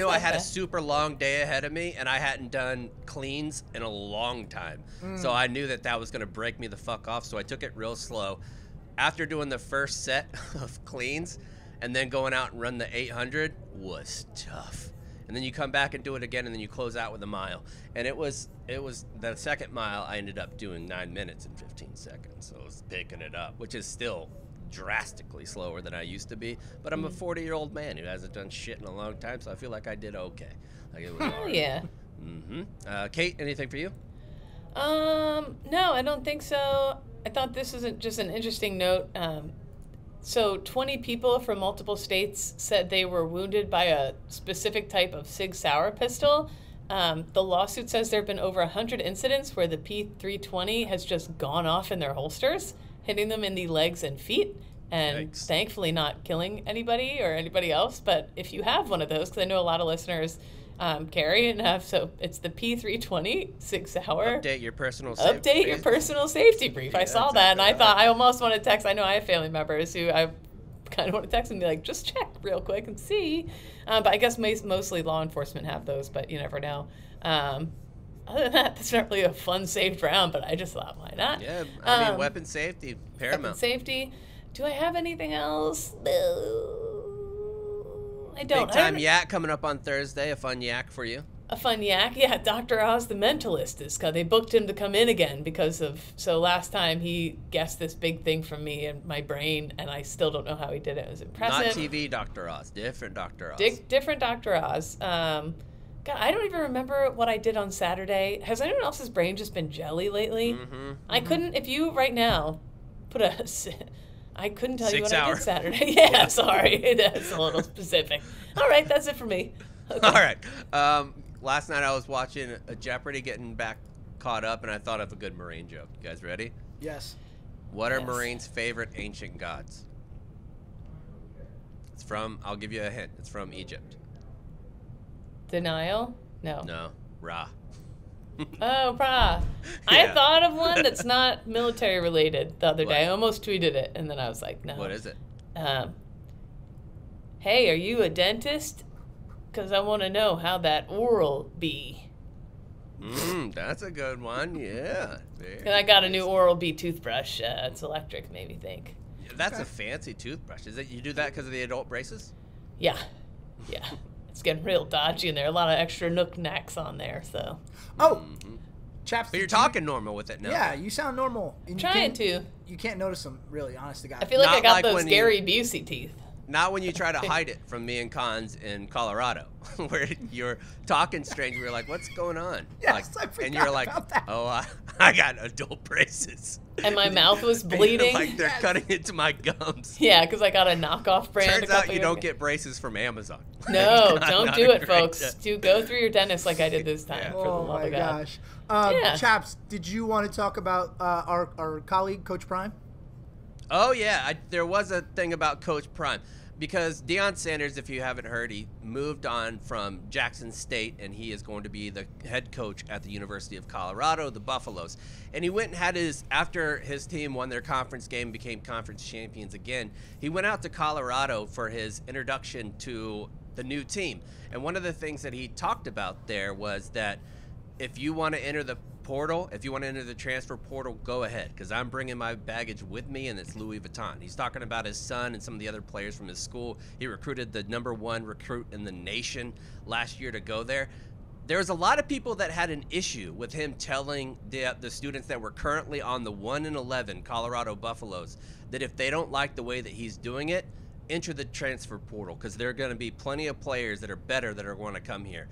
I had a super long day ahead of me, and I hadn't done cleans in a long time. Mm. So I knew that that was going to break me the fuck off. So I took it real slow. After doing the first set of cleans and then going out and run the 800 was tough. And then you come back and do it again, and then you close out with a mile. And it was the second mile I ended up doing 9 minutes and 15 seconds. So I was picking it up, which is still drastically slower than I used to be, but I'm a 40-year-old man who hasn't done shit in a long time, so I feel like I did okay. Like it was hard. Yeah. Mm-hmm. Kate, anything for you? No, I don't think so. I thought this was just an interesting note. So 20 people from multiple states said they were wounded by a specific type of Sig Sauer pistol. The lawsuit says there have been over 100 incidents where the P320 has just gone off in their holsters, hitting them in the legs and feet, and yikes. Thankfully not killing anybody or anybody else. But if you have one of those, because I know a lot of listeners carry and have, so it's the P320 Sig Sauer. Update your personal safety brief. Yeah, I saw that, and I thought I almost want to text. I know I have family members who I kind of want to text and be like, just check real quick and see. But I guess mostly law enforcement have those, but you never know. Other than that, that's not really a fun, safe round, but I just thought, why not? Yeah, I mean, weapon safety, paramount. Weapon safety. Do I have anything else? No, I don't. Big time yak coming up on Thursday. A fun yak for you. A fun yak? Yeah, Dr. Oz the Mentalist is, they booked him to come in again because of, so last time he guessed this big thing from me and my brain, and I still don't know how he did it. It was impressive. Not TV Dr. Oz, different Dr. Oz. Different Dr. Oz. God, I don't even remember what I did on Saturday. Has anyone else's brain just been jelly lately? Mm-hmm. I couldn't, if you right now put a, I couldn't tell you what I did Saturday. Yeah, sorry, that's a little specific. All right, that's it for me. Okay. All right. Last night I was watching Jeopardy, getting back caught up, and I thought of a good Marine joke. You guys ready? Yes. What are Marines' favorite ancient gods? It's from, I'll give you a hint, it's from Egypt. Denial? No. No. Ra. Oh, Ra. Yeah. I thought of one that's not military related the other day. I almost tweeted it, and then I was like, no. What is it? Hey, are you a dentist? Because I want to know how that oral be. That's a good one, yeah. And I got a new Oral-B toothbrush. It's electric, made me think. Yeah, that's a fancy toothbrush. Is it? You do that because of the adult braces? Yeah. Yeah. It's getting real dodgy in there. A lot of extra knickknacks on there, so. Oh, chaps. But you're talking normal with it now. Yeah, you sound normal. You can't notice them, really, honest to God. I feel like I got those Gary Busey teeth. Not when you try to hide it from me and Cons in Colorado, where you're talking strange. We're like, what's going on? Yes, like, I forgot. And you're like, I got adult braces. And my mouth was bleeding. Like they're cutting into my gums. Yeah, because I got a knockoff brand. Turns out you don't get braces from Amazon. No, don't do it, folks. Do go through your dentist like I did this time. Yeah. For the love of God. Gosh. Chaps, did you want to talk about our colleague, Coach Prime? Oh, yeah. There was a thing about Coach Prime. Because Deion Sanders, if you haven't heard, he moved on from Jackson State, and he is going to be the head coach at the University of Colorado, the Buffaloes. And he went and had his, after his team won their conference game, became conference champions again, he went out to Colorado for his introduction to the new team. And one of the things that he talked about there was that if you want to enter the portal, if you want to enter the transfer portal, go ahead, because I'm bringing my baggage with me, and it's Louis Vuitton. He's talking about his son and some of the other players from his school. He recruited the #1 recruit in the nation last year to go there. There was a lot of people that had an issue with him telling the students that were currently on the 1-11 Colorado Buffaloes that if they don't like the way that he's doing it, enter the transfer portal, because there are going to be plenty of players that are better that are going to come here.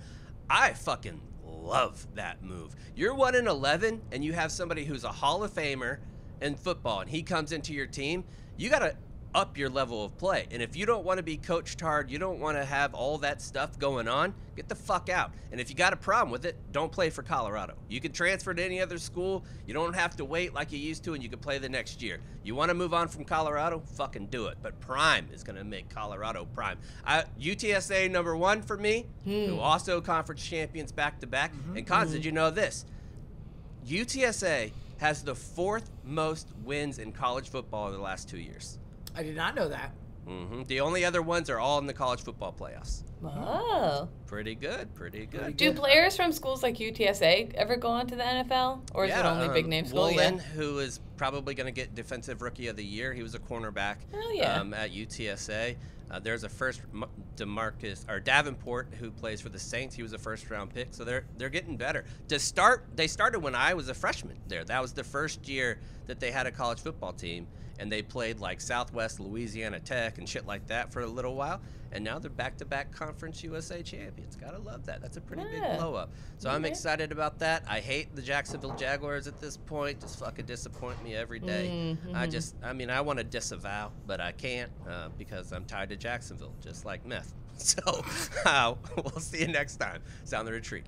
I fucking love that move. You're 1-11 and you have somebody who's a Hall of Famer in football, and he comes into your team. You got to up your level of play, and if you don't want to be coached hard, you don't want to have all that stuff going on, get the fuck out. And if you got a problem with it, don't play for Colorado. You can transfer to any other school. You don't have to wait like you used to, and you can play the next year. You want to move on from Colorado, fucking do it. But Prime is going to make Colorado prime. UTSA #1 for me, who also conference champions back to back. And Cons, did you know this? UTSA has the 4th most wins in college football in the last 2 years. I did not know that. Mm-hmm. The only other ones are all in the college football playoffs. Oh. Pretty good, pretty good. Do players from schools like UTSA ever go on to the NFL? Or is it only big name schools? Woolen, who is probably going to get Defensive Rookie of the Year. He was a cornerback at UTSA. There's a first Davenport, who plays for the Saints. He was a first-round pick, so they're getting better. They started when I was a freshman there. That was the first year that they had a college football team, and they played like Southwest Louisiana Tech and shit like that for a little while, and now they're back-to-back Conference USA champions. Gotta love that. That's a pretty big blow-up. So I'm excited about that. I hate the Jacksonville Jaguars at this point. Just fucking disappoint me every day. I want to disavow, but I can't because I'm tied to Jacksonville, just like meth. So we'll see you next time. Sound the Retreat.